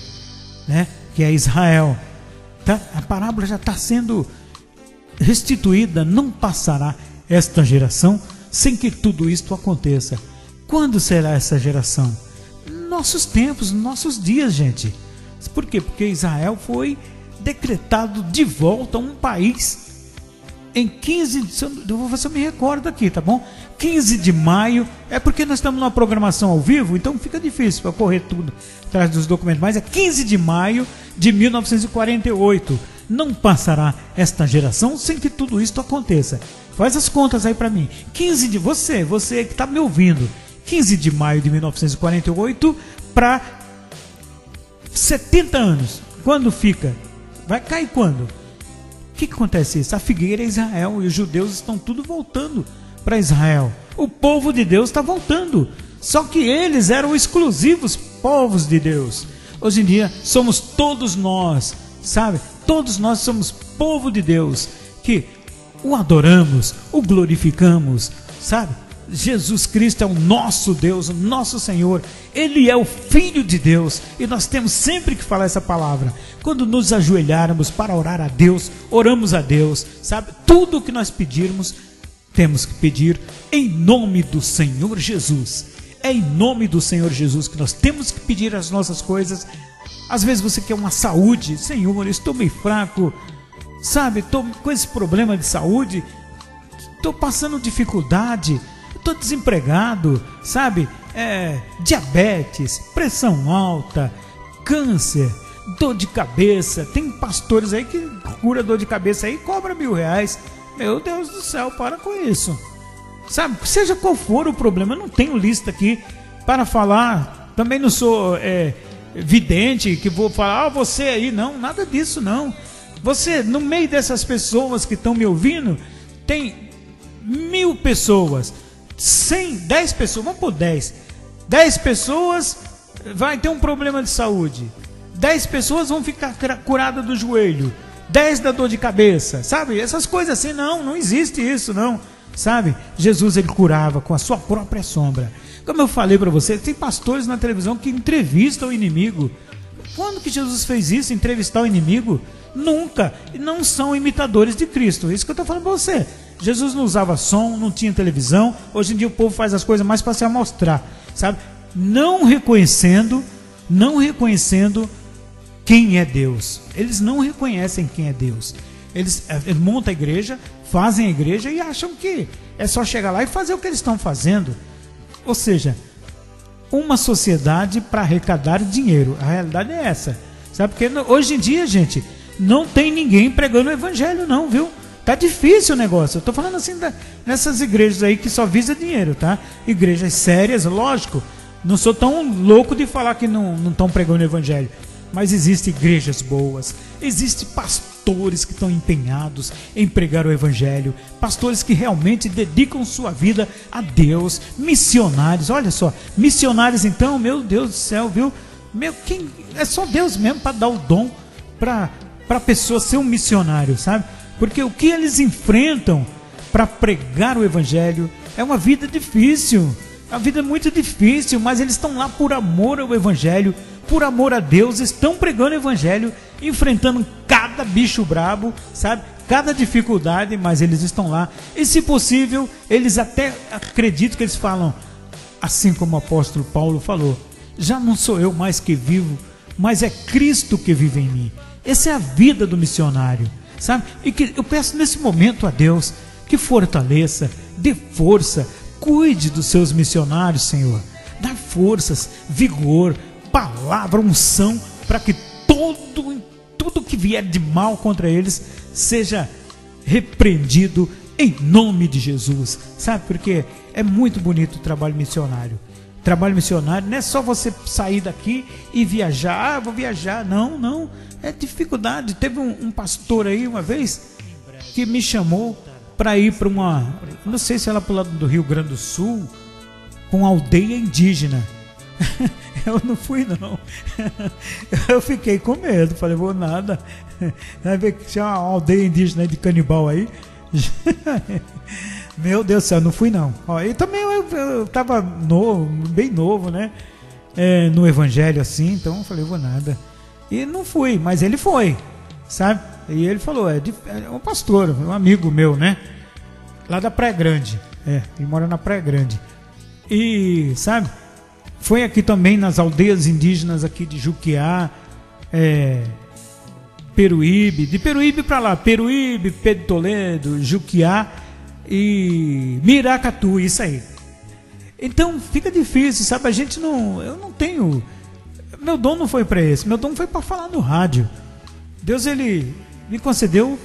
né? Que é Israel. Tá? A parábola já está sendo restituída, não passará esta geração sem que tudo isto aconteça. Quando será essa geração? Nossos tempos, nossos dias, gente. Por quê? Porque Israel foi decretado de volta um país em 15 de maio, é porque nós estamos numa programação ao vivo, então fica difícil para correr tudo atrás dos documentos, mas é 15 de maio de 1948, não passará esta geração sem que tudo isto aconteça. Faz as contas aí para mim, 15 de você que está me ouvindo, 15 de maio de 1948 para 70 anos, quando fica? Vai cair quando? O que acontece isso? A figueira é Israel e os judeus estão tudo voltando para Israel. O povo de Deus está voltando. Só que eles eram exclusivos povos de Deus. Hoje em dia somos todos nós, sabe? Todos nós somos povo de Deus, que o adoramos, o glorificamos, sabe? Jesus Cristo é o nosso Deus, o nosso Senhor. Ele é o Filho de Deus e nós temos sempre que falar essa palavra. Quando nos ajoelharmos para orar a Deus, oramos a Deus, sabe? Tudo o que nós pedirmos, temos que pedir em nome do Senhor Jesus. É em nome do Senhor Jesus que nós temos que pedir as nossas coisas. Às vezes você quer uma saúde, Senhor, eu estou meio fraco, sabe? Estou com esse problema de saúde, estou passando dificuldade, estou desempregado, sabe, diabetes, pressão alta, câncer, dor de cabeça. Tem pastores aí que cura dor de cabeça aí e cobra R$1.000. Meu Deus do céu, para com isso, sabe, seja qual for o problema. Eu não tenho lista aqui para falar, também não sou vidente que vou falar, você aí, não, nada disso não. Você, no meio dessas pessoas que estão me ouvindo, tem 1000 pessoas, 10 pessoas, vamos por 10 pessoas vai ter um problema de saúde, 10 pessoas vão ficar curadas do joelho, 10 da dor de cabeça, sabe, essas coisas assim, não existe isso não, sabe. Jesus, ele curava com a sua própria sombra, como eu falei para você. Tem pastores na televisão que entrevistam o inimigo. Quando que Jesus fez isso, entrevistar o inimigo? Nunca. E não são imitadores de Cristo, isso que eu estou falando para você. Jesus não usava som, não tinha televisão. Hoje em dia o povo faz as coisas mais para se amostrar, sabe? Não reconhecendo quem é Deus. Eles não reconhecem quem é Deus. Eles montam a igreja, fazem a igreja e acham que é só chegar lá e fazer o que eles estão fazendo. Ou seja, uma sociedade para arrecadar dinheiro. A realidade é essa, sabe? Porque hoje em dia, gente, não tem ninguém pregando o evangelho não, viu? Tá difícil o negócio. Eu tô falando assim nessas igrejas aí que só visa dinheiro, tá? Igrejas sérias, lógico. Não sou tão louco de falar que não estão pregando o evangelho. Mas existem igrejas boas, existem pastores que estão empenhados em pregar o evangelho, pastores que realmente dedicam sua vida a Deus, missionários, olha só, missionários então, meu Deus do céu, viu? É só Deus mesmo para dar o dom para a pessoa ser um missionário, sabe? Porque o que eles enfrentam para pregar o evangelho é uma vida difícil, a vida é muito difícil, mas eles estão lá por amor ao evangelho, por amor a Deus, estão pregando o evangelho, enfrentando cada bicho brabo, sabe? Cada dificuldade, mas eles estão lá. E se possível, eles até acredito que eles falam, assim como o apóstolo Paulo falou, já não sou eu mais que vivo, mas é Cristo que vive em mim. Essa é a vida do missionário, sabe? E que eu peço nesse momento a Deus que fortaleça, dê força, cuide dos seus missionários, Senhor, dá forças, vigor, palavra, unção, para que tudo que vier de mal contra eles seja repreendido em nome de Jesus, sabe? Porque é muito bonito o trabalho missionário. Trabalho missionário não é só você sair daqui e viajar, vou viajar, não, é dificuldade. Teve um pastor aí uma vez que me chamou para ir para uma, não sei se ela para o lado do Rio Grande do Sul, com uma aldeia indígena. Eu não fui, não. Eu fiquei com medo, falei, vou nada. Vai ver que tinha uma aldeia indígena de canibal aí. Meu Deus do céu, não fui, não. Ó, e também eu estava novo, bem novo, né? É, no evangelho assim, então eu falei, vou nada. E não fui, mas ele foi, sabe? E ele falou, é um pastor, um amigo meu, né? Lá da Praia Grande. É, ele mora na Praia Grande. E, sabe? Foi aqui também nas aldeias indígenas aqui de Juquiá, Peruíbe, de Peruíbe para lá, Peruíbe, Pedro Toledo, Juquiá e Miracatu, isso aí. Então fica difícil, sabe? A gente não, eu não tenho, meu dom não foi para esse, meu dom foi para falar no rádio. Deus, ele me concedeu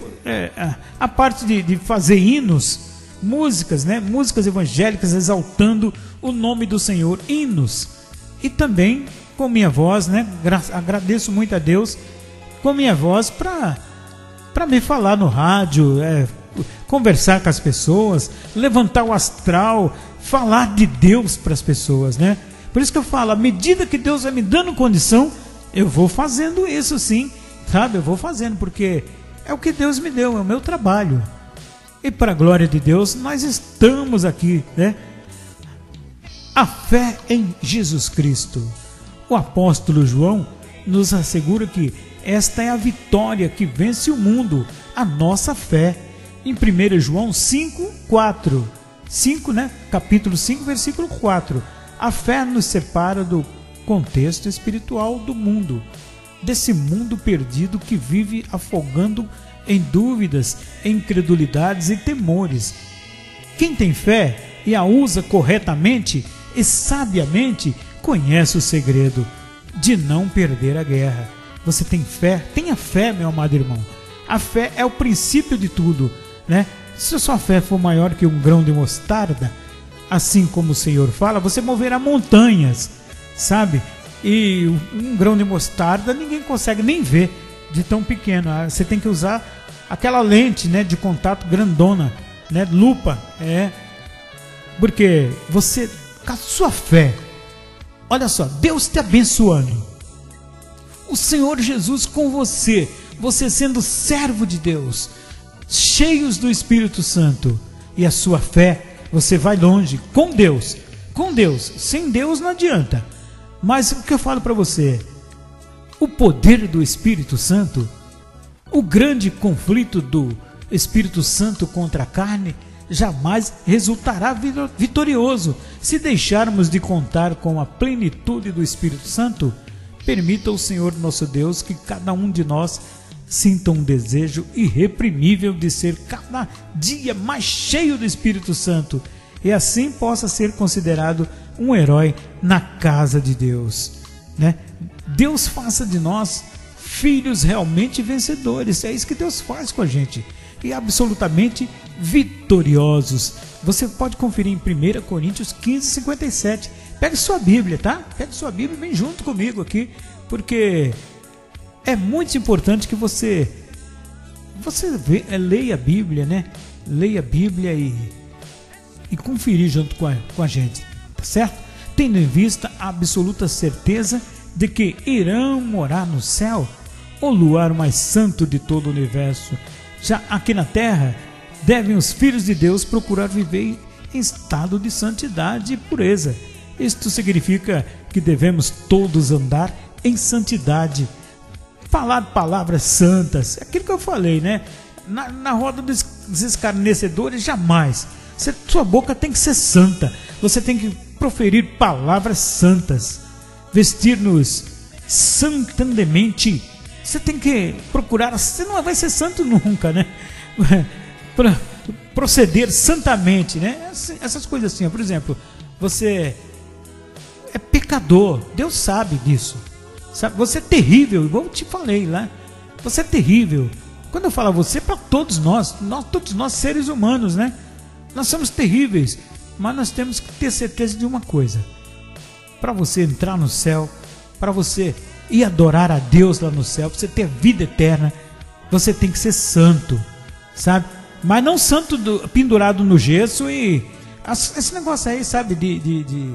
a parte de fazer hinos, músicas, né? Músicas evangélicas exaltando o nome do Senhor, hinos. E também com minha voz, né? Agradeço muito a Deus com minha voz para me falar no rádio, conversar com as pessoas, levantar o astral, falar de Deus para as pessoas, né? Por isso que eu falo, à medida que Deus vai me dando condição, eu vou fazendo isso sim, sabe? Eu vou fazendo, porque é o que Deus me deu, é o meu trabalho. E para a glória de Deus, nós estamos aqui, né? A fé em Jesus Cristo. O apóstolo João nos assegura que esta é a vitória que vence o mundo, a nossa fé. Em 1 João 5:4. 5, né? Capítulo 5, versículo 4. A fé nos separa do contexto espiritual do mundo, desse mundo perdido que vive afogando em dúvidas, incredulidades e temores. Quem tem fé e a usa corretamente e sabiamente, conhece o segredo de não perder a guerra. Você tem fé? Tenha fé, meu amado irmão. A fé é o princípio de tudo, né? Se a sua fé for maior que um grão de mostarda, assim como o Senhor fala, você moverá montanhas, sabe? E um grão de mostarda ninguém consegue nem ver, de tão pequeno. Você tem que usar aquela lente, né, de contato grandona, né, lupa, porque você, com a sua fé, olha só, Deus te abençoando, o Senhor Jesus com você, você sendo servo de Deus, cheios do Espírito Santo, e a sua fé, você vai longe, com Deus, sem Deus não adianta. Mas o que eu falo para você, o poder do Espírito Santo, o grande conflito do Espírito Santo contra a carne, jamais resultará vitorioso. Se deixarmos de contar com a plenitude do Espírito Santo, permita o Senhor nosso Deus que cada um de nós sinta um desejo irreprimível de ser cada dia mais cheio do Espírito Santo e assim possa ser considerado um herói na casa de Deus, né? Deus faça de nós filhos realmente vencedores. É isso que Deus faz com a gente. E absolutamente vitoriosos. Você pode conferir em 1 Coríntios 15:57. Pegue sua Bíblia, tá? Pegue sua Bíblia e vem junto comigo aqui. Porque é muito importante que você leia a Bíblia, né? Leia a Bíblia e conferir junto com a gente, tá certo? Tendo em vista a absoluta certeza de que irão morar no céu, o lugar mais santo de todo o universo. Já aqui na terra, devem os filhos de Deus procurar viver em estado de santidade e pureza. Isto significa que devemos todos andar em santidade, falar palavras santas, aquilo que eu falei, né? Na roda dos escarnecedores, jamais. Sua boca tem que ser santa, você tem que proferir palavras santas, vestir-nos santandemente. Você tem que procurar, você não vai ser santo nunca, né? Proceder santamente, né? Essas coisas assim, por exemplo, você é pecador, Deus sabe disso, sabe? Você é terrível, igual eu te falei lá, você é terrível. Quando eu falo a você, é para todos nós, todos nós seres humanos, né? Nós somos terríveis, mas nós temos que ter certeza de uma coisa. Para você entrar no céu, para você ir adorar a Deus lá no céu, para você ter vida eterna, você tem que ser santo, sabe? Mas não santo pendurado no gesso e... Esse negócio aí, sabe, de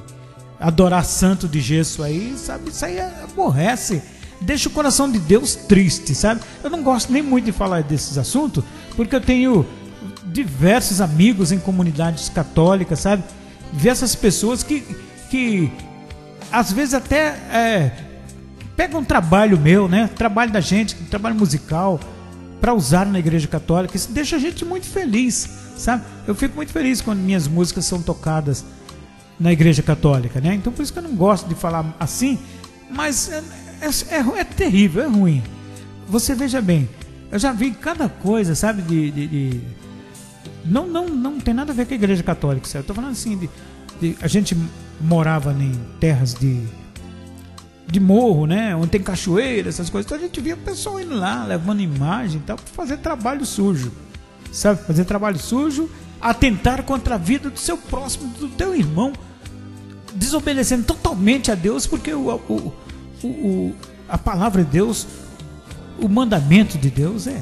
adorar santo de gesso aí, sabe, isso aí aborrece. Deixa o coração de Deus triste, sabe? Eu não gosto nem muito de falar desses assuntos, porque eu tenho diversos amigos em comunidades católicas, sabe? Diversas pessoas que às vezes até pegam um trabalho meu, né? Trabalho da gente, trabalho musical, para usar na igreja católica. Isso deixa a gente muito feliz, sabe? Eu fico muito feliz quando minhas músicas são tocadas na igreja católica, né? Então por isso que eu não gosto de falar assim, mas... É terrível, é ruim. Você veja bem, eu já vi cada coisa, sabe, Não tem nada a ver com a igreja católica, certo? Eu tô falando assim, a gente morava em terras de morro, né? Onde tem cachoeira, essas coisas. Então a gente via o pessoal indo lá, levando imagem e tal, para fazer trabalho sujo, sabe? Fazer trabalho sujo, atentar contra a vida do seu próximo, do teu irmão, desobedecendo totalmente a Deus, porque a palavra de Deus, o mandamento de Deus é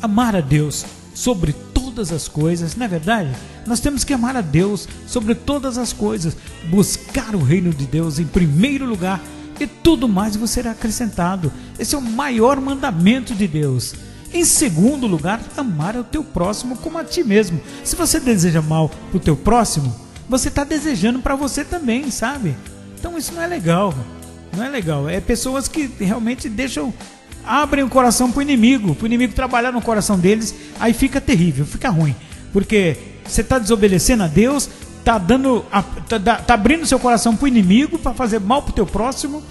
amar a Deus sobre todas as coisas, não é verdade? Nós temos que amar a Deus sobre todas as coisas, buscar o reino de Deus em primeiro lugar e tudo mais você será acrescentado. Esse é o maior mandamento de Deus. Em segundo lugar, amar o teu próximo como a ti mesmo. Se você deseja mal para o teu próximo, você está desejando para você também, sabe? Então isso não é legal. Não é legal, é pessoas que realmente abrem o coração pro inimigo trabalhar no coração deles, aí fica terrível, fica ruim, porque você está desobedecendo a Deus, tá abrindo seu coração pro inimigo para fazer mal pro teu próximo,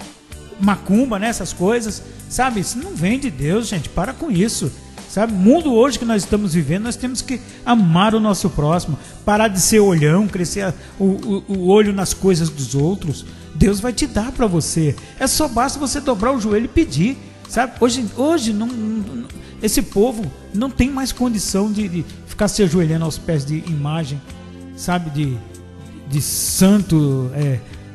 macumba, né, essas coisas, sabe? Isso não vem de Deus, gente, para com isso, sabe? O mundo hoje que nós estamos vivendo, nós temos que amar o nosso próximo, parar de ser olhão, crescer o olho nas coisas dos outros. Deus vai te dar para você. É só basta você dobrar o joelho e pedir, sabe? Hoje não, esse povo não tem mais condição de ficar se ajoelhando aos pés de imagem, sabe? De santo,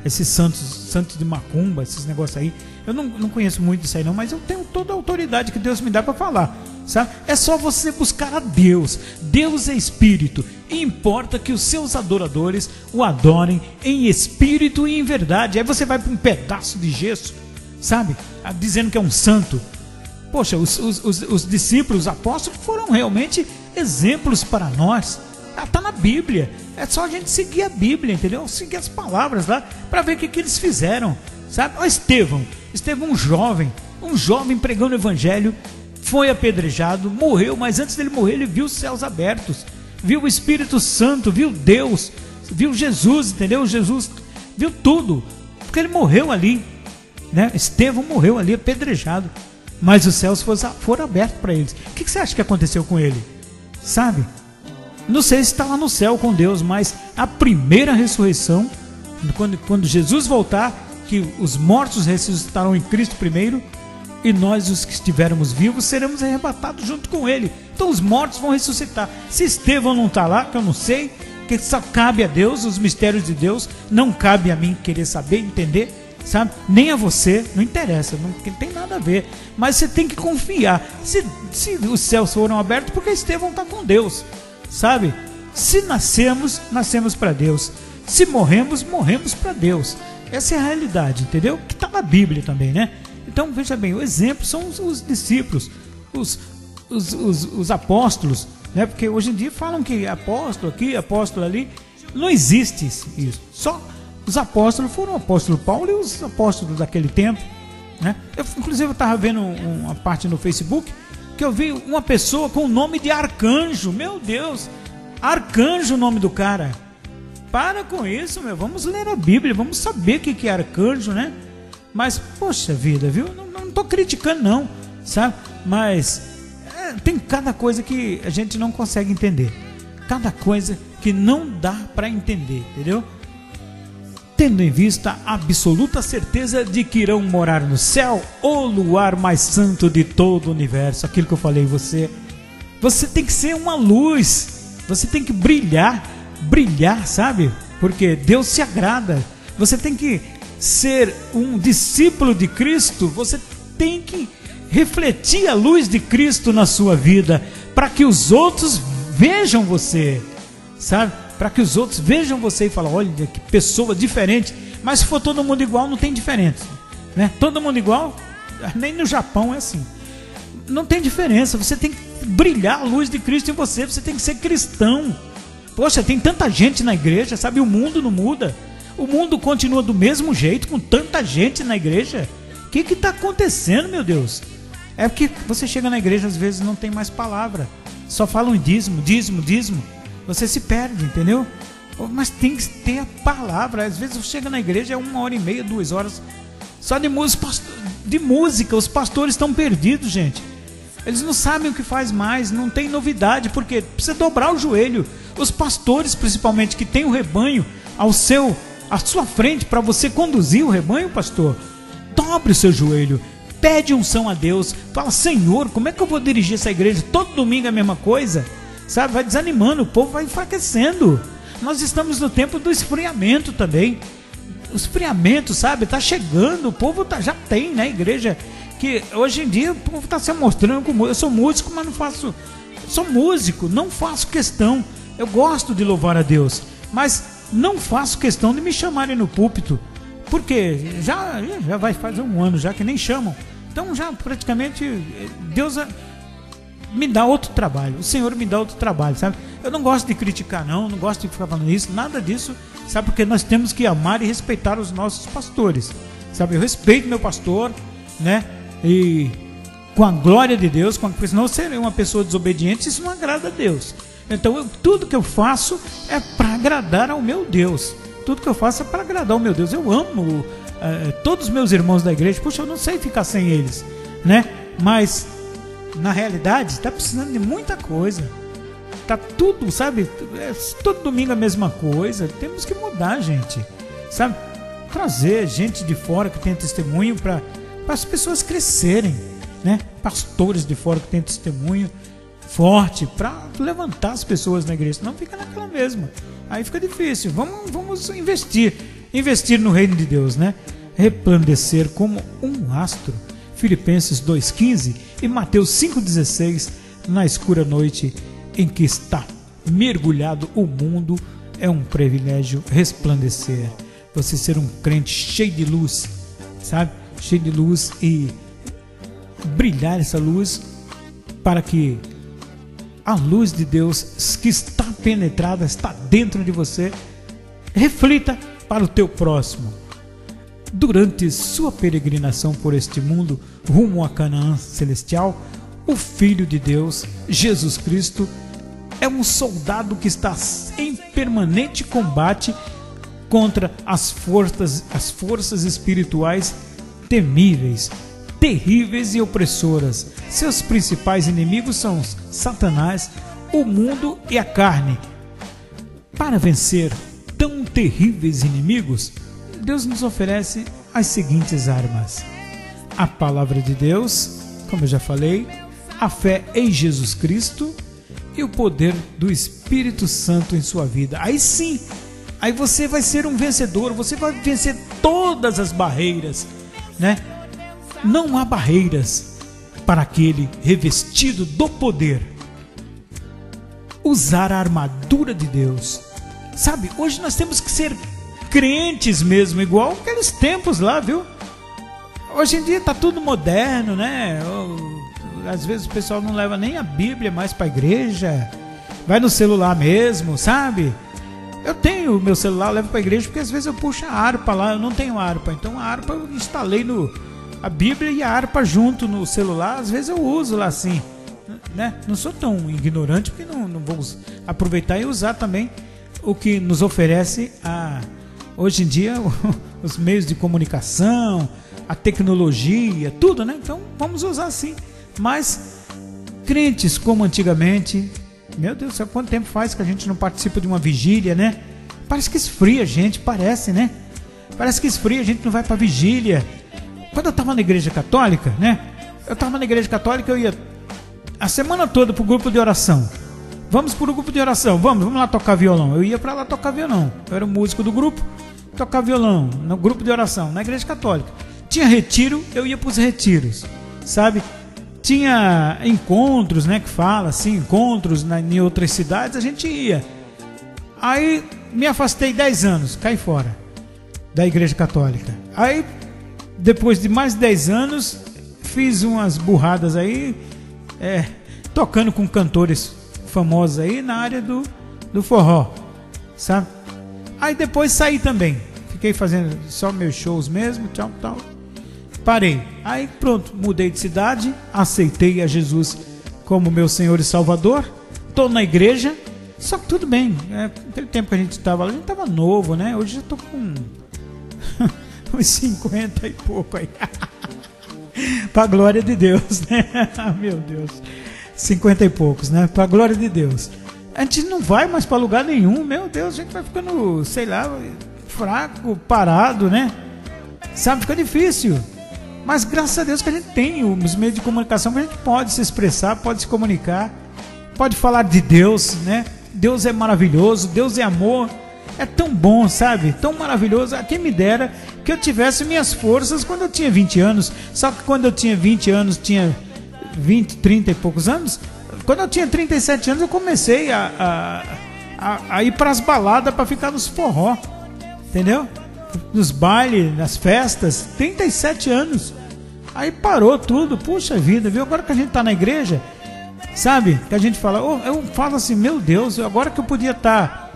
esses santos de macumba, esses negócios aí. Eu não conheço muito disso aí não, mas eu tenho toda a autoridade que Deus me dá para falar, sabe? É só você buscar a Deus. Deus é espírito e importa que os seus adoradores o adorem em espírito e em verdade. Aí você vai para um pedaço de gesso, sabe? Dizendo que é um santo. Poxa, os discípulos, os apóstolos foram realmente exemplos para nós. Está na Bíblia. É só a gente seguir a Bíblia, entendeu? Seguir as palavras lá para ver o que eles fizeram, sabe? Ó, Estevão, um jovem pregando o evangelho, foi apedrejado, morreu, mas antes dele morrer ele viu os céus abertos, viu o Espírito Santo, viu Deus, viu Jesus, entendeu? Jesus viu tudo, porque ele morreu ali, né? Estevão morreu ali apedrejado, mas os céus foram abertos para eles. O que você acha que aconteceu com ele? Sabe? Não sei se está lá no céu com Deus, mas a primeira ressurreição, quando Jesus voltar, que os mortos ressuscitarão em Cristo primeiro, e nós, os que estivermos vivos, seremos arrebatados junto com ele. Então os mortos vão ressuscitar. Se Estevão não está lá, que eu não sei, que só cabe a Deus, os mistérios de Deus, não cabe a mim querer saber, entender, sabe? Nem a você, não interessa, não tem nada a ver. Mas você tem que confiar. Se os céus foram abertos, porque Estevão está com Deus, sabe? Se nascemos, nascemos para Deus. Se morremos, morremos para Deus. Essa é a realidade, entendeu? Que está na Bíblia também, né? Então veja bem, o exemplo são os discípulos, os apóstolos, né? Porque hoje em dia falam que apóstolo aqui, apóstolo ali, não existe isso. Só os apóstolos foram o apóstolo Paulo e os apóstolos daquele tempo, né? Eu, inclusive, eu estava vendo uma parte no Facebook que eu vi uma pessoa com o nome de Arcanjo. Meu Deus, Arcanjo, o nome do cara. Para com isso, meu. Vamos ler a Bíblia, vamos saber o que é Arcanjo, né? Mas, poxa vida, viu? Não estou criticando não, sabe? Mas tem cada coisa que a gente não consegue entender. Cada coisa que não dá para entender, entendeu? Tendo em vista a absoluta certeza de que irão morar no céu, o lugar mais santo de todo o universo. Aquilo que eu falei, você tem que ser uma luz. Você tem que brilhar, sabe? Porque Deus se agrada. Você tem que ser um discípulo de Cristo, você tem que refletir a luz de Cristo na sua vida, para que os outros vejam você, sabe? Para que os outros vejam você e falem, olha que pessoa diferente. Mas se for todo mundo igual, não tem diferença, né? Todo mundo igual, nem no Japão é assim. Não tem diferença, você tem que brilhar a luz de Cristo em você, você tem que ser cristão. Poxa, tem tanta gente na igreja, sabe? O mundo não muda. O mundo continua do mesmo jeito, com tanta gente na igreja. O que está acontecendo, meu Deus? É porque você chega na igreja, às vezes não tem mais palavra. Só falam dízimo, dízimo, dízimo. Você se perde, entendeu? Mas tem que ter a palavra. Às vezes você chega na igreja, é 1h30, 2 horas. Só de música, os pastores estão perdidos, gente. Eles não sabem o que faz mais, não tem novidade, porque precisa dobrar o joelho. Os pastores, principalmente, que tem o rebanho à sua frente, para você conduzir o rebanho, pastor, dobre o seu joelho, pede unção a Deus, fala, Senhor, como é que eu vou dirigir essa igreja? Todo domingo é a mesma coisa, sabe? Vai desanimando, o povo vai enfraquecendo. Nós estamos no tempo do esfriamento também, o esfriamento, sabe? Está chegando, o povo já tem, né? Igreja que hoje em dia o povo está se mostrando como... Eu sou músico, mas não faço... Sou músico, não faço questão, eu gosto de louvar a Deus, mas não faço questão de me chamarem no púlpito, porque já vai fazer 1 ano já que nem chamam. Então já praticamente Deus me dá outro trabalho, o Senhor me dá outro trabalho, sabe? Eu não gosto de criticar, não gosto de ficar falando isso, nada disso, sabe? Porque nós temos que amar e respeitar os nossos pastores, sabe? Eu respeito meu pastor, né? E com a glória de Deus, porque senão eu serei uma pessoa desobediente, isso não agrada a Deus. Então tudo que eu faço é para agradar ao meu Deus. Tudo que eu faço é para agradar ao meu Deus. Eu amo todos os meus irmãos da igreja. Puxa, eu não sei ficar sem eles, né? Mas na realidade está precisando de muita coisa. Tá tudo, sabe? Todo domingo a mesma coisa. Temos que mudar, gente, sabe? Trazer gente de fora que tenha testemunho para as pessoas crescerem, né? Pastores de fora que tenham testemunho forte para levantar as pessoas na igreja, não fica naquela mesma, aí fica difícil. Vamos investir no reino de Deus, né? Resplandecer como um astro, Filipenses 2,15 e Mateus 5,16, na escura noite em que está mergulhado o mundo, é um privilégio resplandecer, você ser um crente cheio de luz, sabe? Cheio de luz e brilhar essa luz para que a luz de Deus que está penetrada, está dentro de você, reflita para o teu próximo. Durante sua peregrinação por este mundo, rumo a Canaã Celestial, o Filho de Deus, Jesus Cristo, é um soldado que está em permanente combate contra as forças espirituais temíveis, terríveis e opressoras. Seus principais inimigos são Satanás, o mundo e a carne. Para vencer tão terríveis inimigos, Deus nos oferece as seguintes armas: a palavra de Deus, como eu já falei, a fé em Jesus Cristo e o poder do Espírito Santo em sua vida. Aí sim, aí você vai ser um vencedor, você vai vencer todas as barreiras, né? Não há barreiras para aquele revestido do poder. Usar a armadura de Deus. Sabe, hoje nós temos que ser crentes mesmo, igual aqueles tempos lá, viu? Hoje em dia está tudo moderno, né? Às vezes o pessoal não leva nem a Bíblia mais para a igreja. Vai no celular mesmo, sabe? Eu tenho o meu celular, eu levo para a igreja, porque às vezes eu puxo a harpa lá, eu não tenho harpa. Então a harpa eu instalei a Bíblia e a harpa junto no celular, às vezes eu uso lá assim, né? Não sou tão ignorante, porque não vou aproveitar e usar também o que nos oferece hoje em dia os meios de comunicação, a tecnologia, tudo, né? Então vamos usar assim, mas crentes como antigamente, meu Deus do céu, quanto tempo faz que a gente não participa de uma vigília, né? Parece que esfria, gente, parece, né? Parece que esfria, a gente não vai para vigília. Quando eu estava na igreja católica, né? Eu estava na igreja católica, eu ia a semana toda para o grupo de oração. Vamos para o grupo de oração, vamos lá tocar violão. Eu ia para lá tocar violão. Eu era o músico do grupo, tocar violão no grupo de oração, na igreja católica. Tinha retiro, eu ia para os retiros, sabe? Tinha encontros, né, que fala assim, encontros em outras cidades, a gente ia. Aí me afastei 10 anos, caí fora da Igreja Católica. Aí, depois de mais de 10 anos, fiz umas burradas aí, tocando com cantores famosos aí na área do forró, sabe? Aí depois saí também, fiquei fazendo só meus shows mesmo, tal. Parei. Aí pronto, mudei de cidade, aceitei a Jesus como meu Senhor e Salvador, estou na igreja, só que tudo bem, aquele tempo que a gente estava lá, a gente estava novo, né? Hoje já estou com uns 50 e pouco aí, para a glória de Deus, né? Meu Deus, 50 e poucos, né? Para a glória de Deus. A gente não vai mais para lugar nenhum, meu Deus, a gente vai ficando, sei lá, fraco, parado, né? Sabe, fica difícil. Mas graças a Deus que a gente tem os meios de comunicação, que a gente pode se expressar, pode se comunicar, pode falar de Deus, né? Deus é maravilhoso, Deus é amor, é tão bom, sabe? Tão maravilhoso. Quem me dera que eu tivesse minhas forças quando eu tinha 20 anos. Só que quando eu tinha 20 anos, tinha 20, 30 e poucos anos. Quando eu tinha 37 anos, eu comecei a ir para as baladas, para ficar nos forró, entendeu? Nos bailes, nas festas, 37 anos. Aí parou tudo, puxa vida, viu? Agora que a gente tá na igreja, sabe? Que a gente fala, eu falo assim, meu Deus, agora que eu podia estar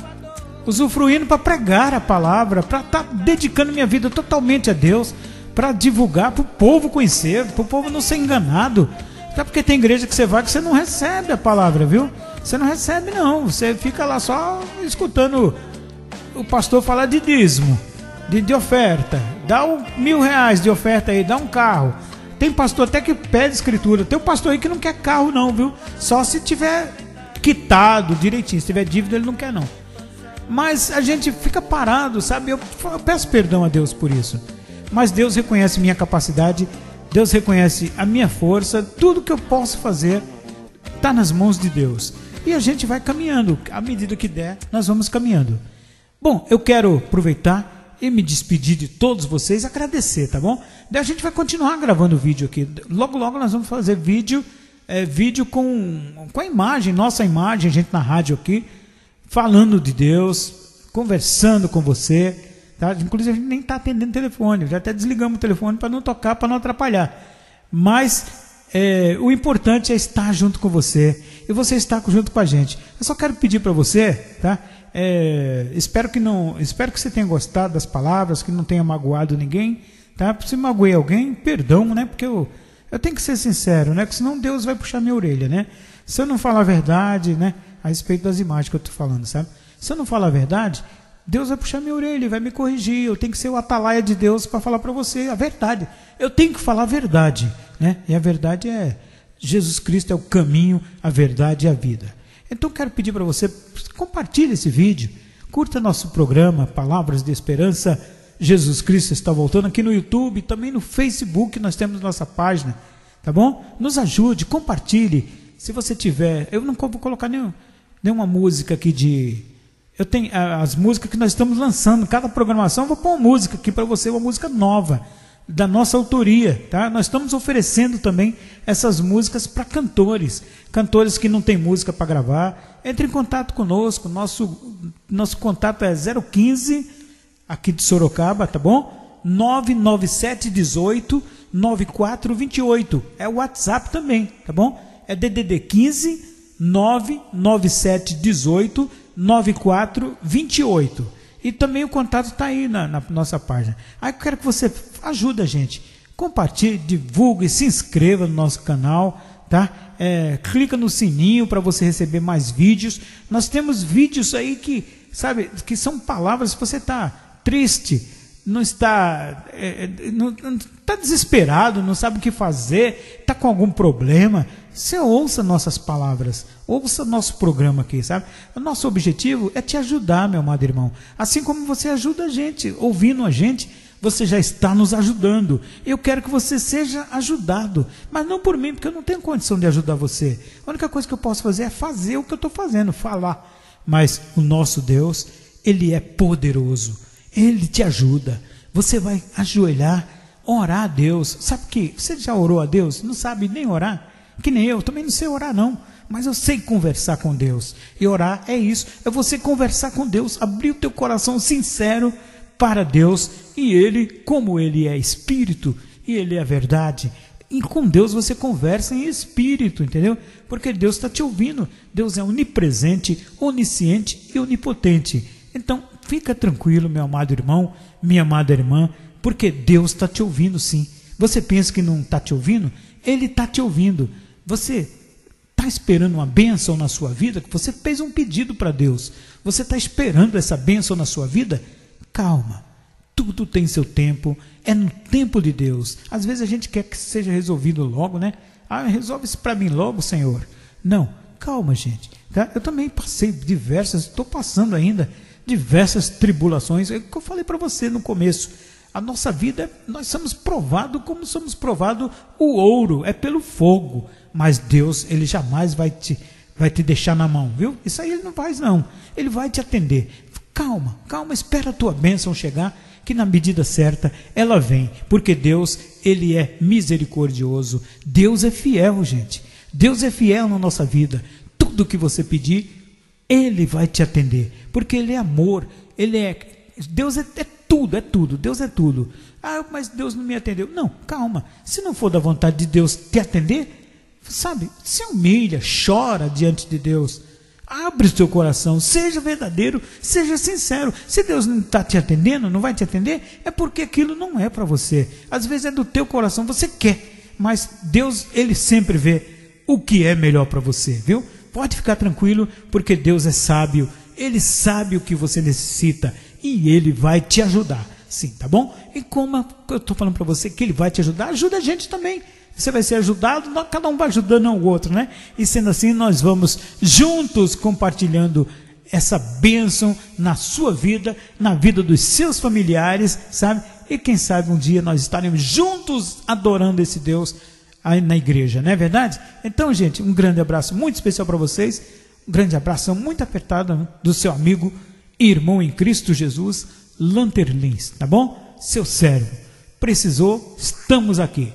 usufruindo para pregar a palavra, para estar dedicando minha vida totalmente a Deus, para divulgar, para o povo conhecer, para o povo não ser enganado. Até porque tem igreja que você vai que você não recebe a palavra, viu? Você não recebe, não. Você fica lá só escutando o pastor falar de dízimo, de oferta, dá R$1.000 de oferta aí, dá um carro. Tem pastor até que pede escritura. Tem um pastor aí que não quer carro não, viu? Só se tiver quitado direitinho, se tiver dívida ele não quer não. Mas a gente fica parado, sabe? Eu peço perdão a Deus por isso, mas Deus reconhece minha capacidade, Deus reconhece a minha força. Tudo que eu posso fazer está nas mãos de Deus, e a gente vai caminhando, à medida que der nós vamos caminhando. Bom, eu quero aproveitar e me despedir de todos vocês, agradecer, tá bom? Daí a gente vai continuar gravando vídeo aqui. Logo, logo nós vamos fazer vídeo com a imagem, nossa imagem, a gente na rádio aqui, falando de Deus, conversando com você, tá? Inclusive a gente nem está atendendo o telefone, já até desligamos o telefone para não tocar, para não atrapalhar. Mas o importante é estar junto com você, e você estar junto com a gente. Eu só quero pedir para você, tá? Espero que você tenha gostado das palavras, que não tenha magoado ninguém, tá? Se magoei alguém, perdão, né? Porque eu tenho que ser sincero, né? Porque senão Deus vai puxar minha orelha, né? Se eu não falar a verdade, né? A respeito das imagens que eu estou falando, sabe? Se eu não falar a verdade, Deus vai puxar minha orelha, vai me corrigir. Eu tenho que ser o atalaia de Deus para falar para você a verdade. Eu tenho que falar a verdade, né? E a verdade é Jesus Cristo, é o caminho, a verdade e a vida. Então quero pedir para você, compartilhe esse vídeo, curta nosso programa Palavras de Esperança, Jesus Cristo está voltando, aqui no YouTube, também no Facebook, nós temos nossa página, tá bom? Nos ajude, compartilhe, se você tiver, eu não vou colocar nenhuma música aqui eu tenho as músicas que nós estamos lançando, cada programação eu vou pôr uma música aqui para você, uma música nova, da nossa autoria, tá? Nós estamos oferecendo também essas músicas para cantores que não tem música para gravar. Entre em contato conosco, nosso contato é 015 aqui de Sorocaba, tá bom? 99718 9428, é o WhatsApp também, tá bom? É DDD 15 99718 9428. E também o contato está aí na nossa página. Aí eu quero que você ajude a gente. Compartilhe, divulgue, se inscreva no nosso canal, tá? Clica no sininho para você receber mais vídeos. Nós temos vídeos aí que são palavras, se você está triste, não está, não está desesperado, não sabe o que fazer, está com algum problema, você ouça nossas palavras, ouça nosso programa aqui, sabe? O nosso objetivo é te ajudar, meu amado irmão. Assim como você ajuda a gente, ouvindo a gente, você já está nos ajudando. Eu quero que você seja ajudado, mas não por mim, porque eu não tenho condição de ajudar você. A única coisa que eu posso fazer é fazer o que eu estou fazendo, falar. Mas o nosso Deus, Ele é poderoso, Ele te ajuda. Você vai ajoelhar, orar a Deus. Sabe o que? Você já orou a Deus? Não sabe nem orar? que nem eu também não sei orar não, mas eu sei conversar com Deus, e orar é isso, é você conversar com Deus, abrir o teu coração sincero para Deus, e Ele, como Ele é Espírito, e Ele é verdade, e com Deus você conversa em espírito, entendeu? Porque Deus está te ouvindo, Deus é onipresente, onisciente e onipotente. Então, fica tranquilo, meu amado irmão, minha amada irmã, porque Deus está te ouvindo sim. Você pensa que não está te ouvindo? Ele está te ouvindo. Você está esperando uma bênção na sua vida? Você fez um pedido para Deus. Você está esperando essa bênção na sua vida? Calma, tudo tem seu tempo, é no tempo de Deus. Às vezes a gente quer que seja resolvido logo, né? Ah, resolve isso para mim logo, Senhor. Não, calma, gente. Tá? Eu também passei diversas, estou passando ainda, diversas tribulações. É o que eu falei para você no começo. A nossa vida, nós somos provados como somos provados o ouro, é pelo fogo, mas Deus, Ele jamais vai te deixar na mão, viu? Isso aí Ele não faz não, Ele vai te atender. Calma, calma, espera a tua bênção chegar, que na medida certa ela vem, porque Deus, Ele é misericordioso, Deus é fiel, gente, Deus é fiel na nossa vida, tudo que você pedir, Ele vai te atender, porque Ele é amor, Ele é, Deus é tudo, é tudo, Deus é tudo. Ah, mas Deus não me atendeu. Não, calma, se não for da vontade de Deus te atender, sabe, se humilha, chora diante de Deus, abre o teu coração, seja verdadeiro, seja sincero. Se Deus não está te atendendo, não vai te atender, é porque aquilo não é para você, às vezes é do teu coração, você quer, mas Deus, Ele sempre vê o que é melhor para você, viu? Pode ficar tranquilo, porque Deus é sábio, Ele sabe o que você necessita, e Ele vai te ajudar, sim, tá bom? E como eu estou falando para você que Ele vai te ajudar, ajuda a gente também, você vai ser ajudado, cada um vai ajudando ao outro, né? E sendo assim, nós vamos juntos compartilhando essa bênção na sua vida, na vida dos seus familiares, sabe? E quem sabe um dia nós estaremos juntos adorando esse Deus aí na igreja, não é verdade? Então, gente, um grande abraço muito especial para vocês, um grande abraço muito apertado, né? Do seu amigo irmão em Cristo Jesus, Lanterlins, tá bom? Seu servo, precisou, estamos aqui,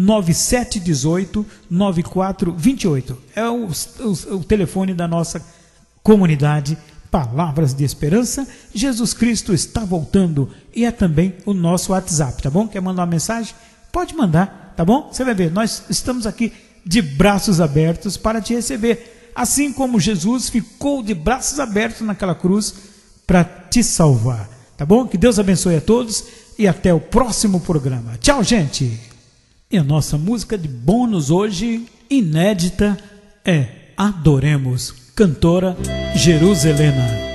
015-99718-9428, é o telefone da nossa comunidade Palavras de Esperança. Jesus Cristo está voltando, e é também o nosso WhatsApp, tá bom? Quer mandar uma mensagem? Pode mandar, tá bom? Você vai ver, nós estamos aqui de braços abertos para te receber, assim como Jesus ficou de braços abertos naquela cruz para te salvar, tá bom? Que Deus abençoe a todos e até o próximo programa. Tchau, gente! E a nossa música de bônus hoje, inédita, é Adoremos, cantora Jerusalena.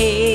Hey.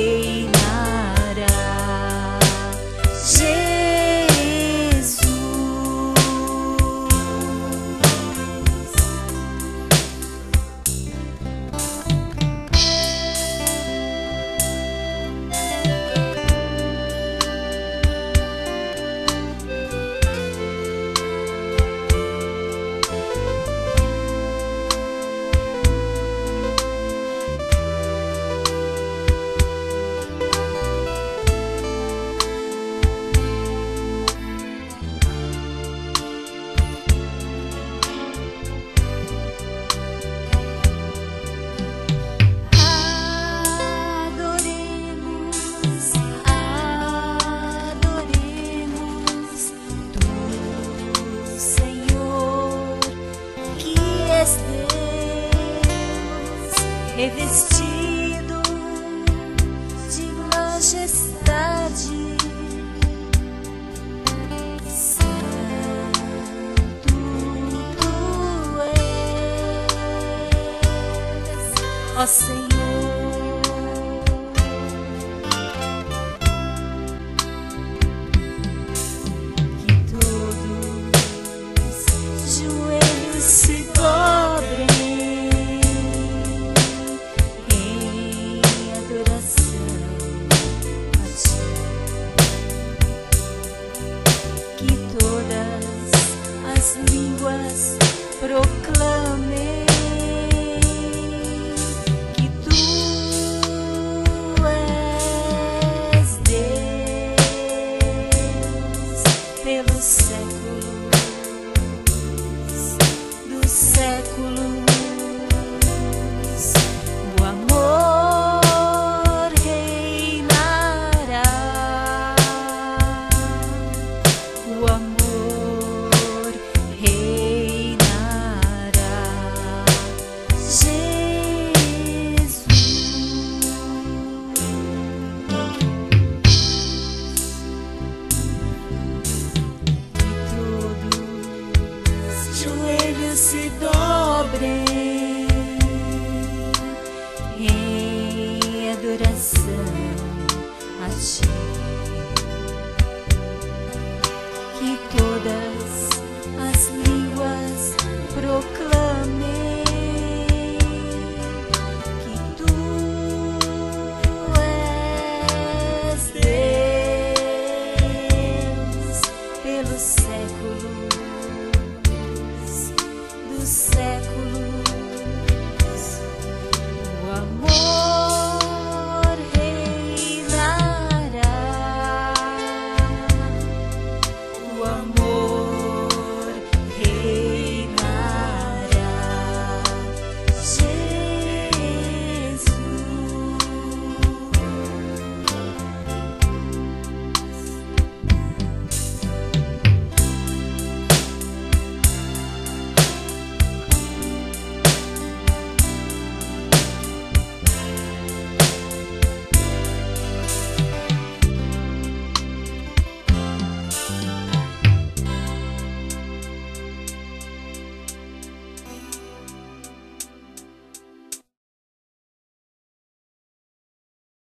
nova, Senhor. Que todos os joelhos se dobrem em adoração a Ti. Que todas as línguas proclamem em adoração a Ti.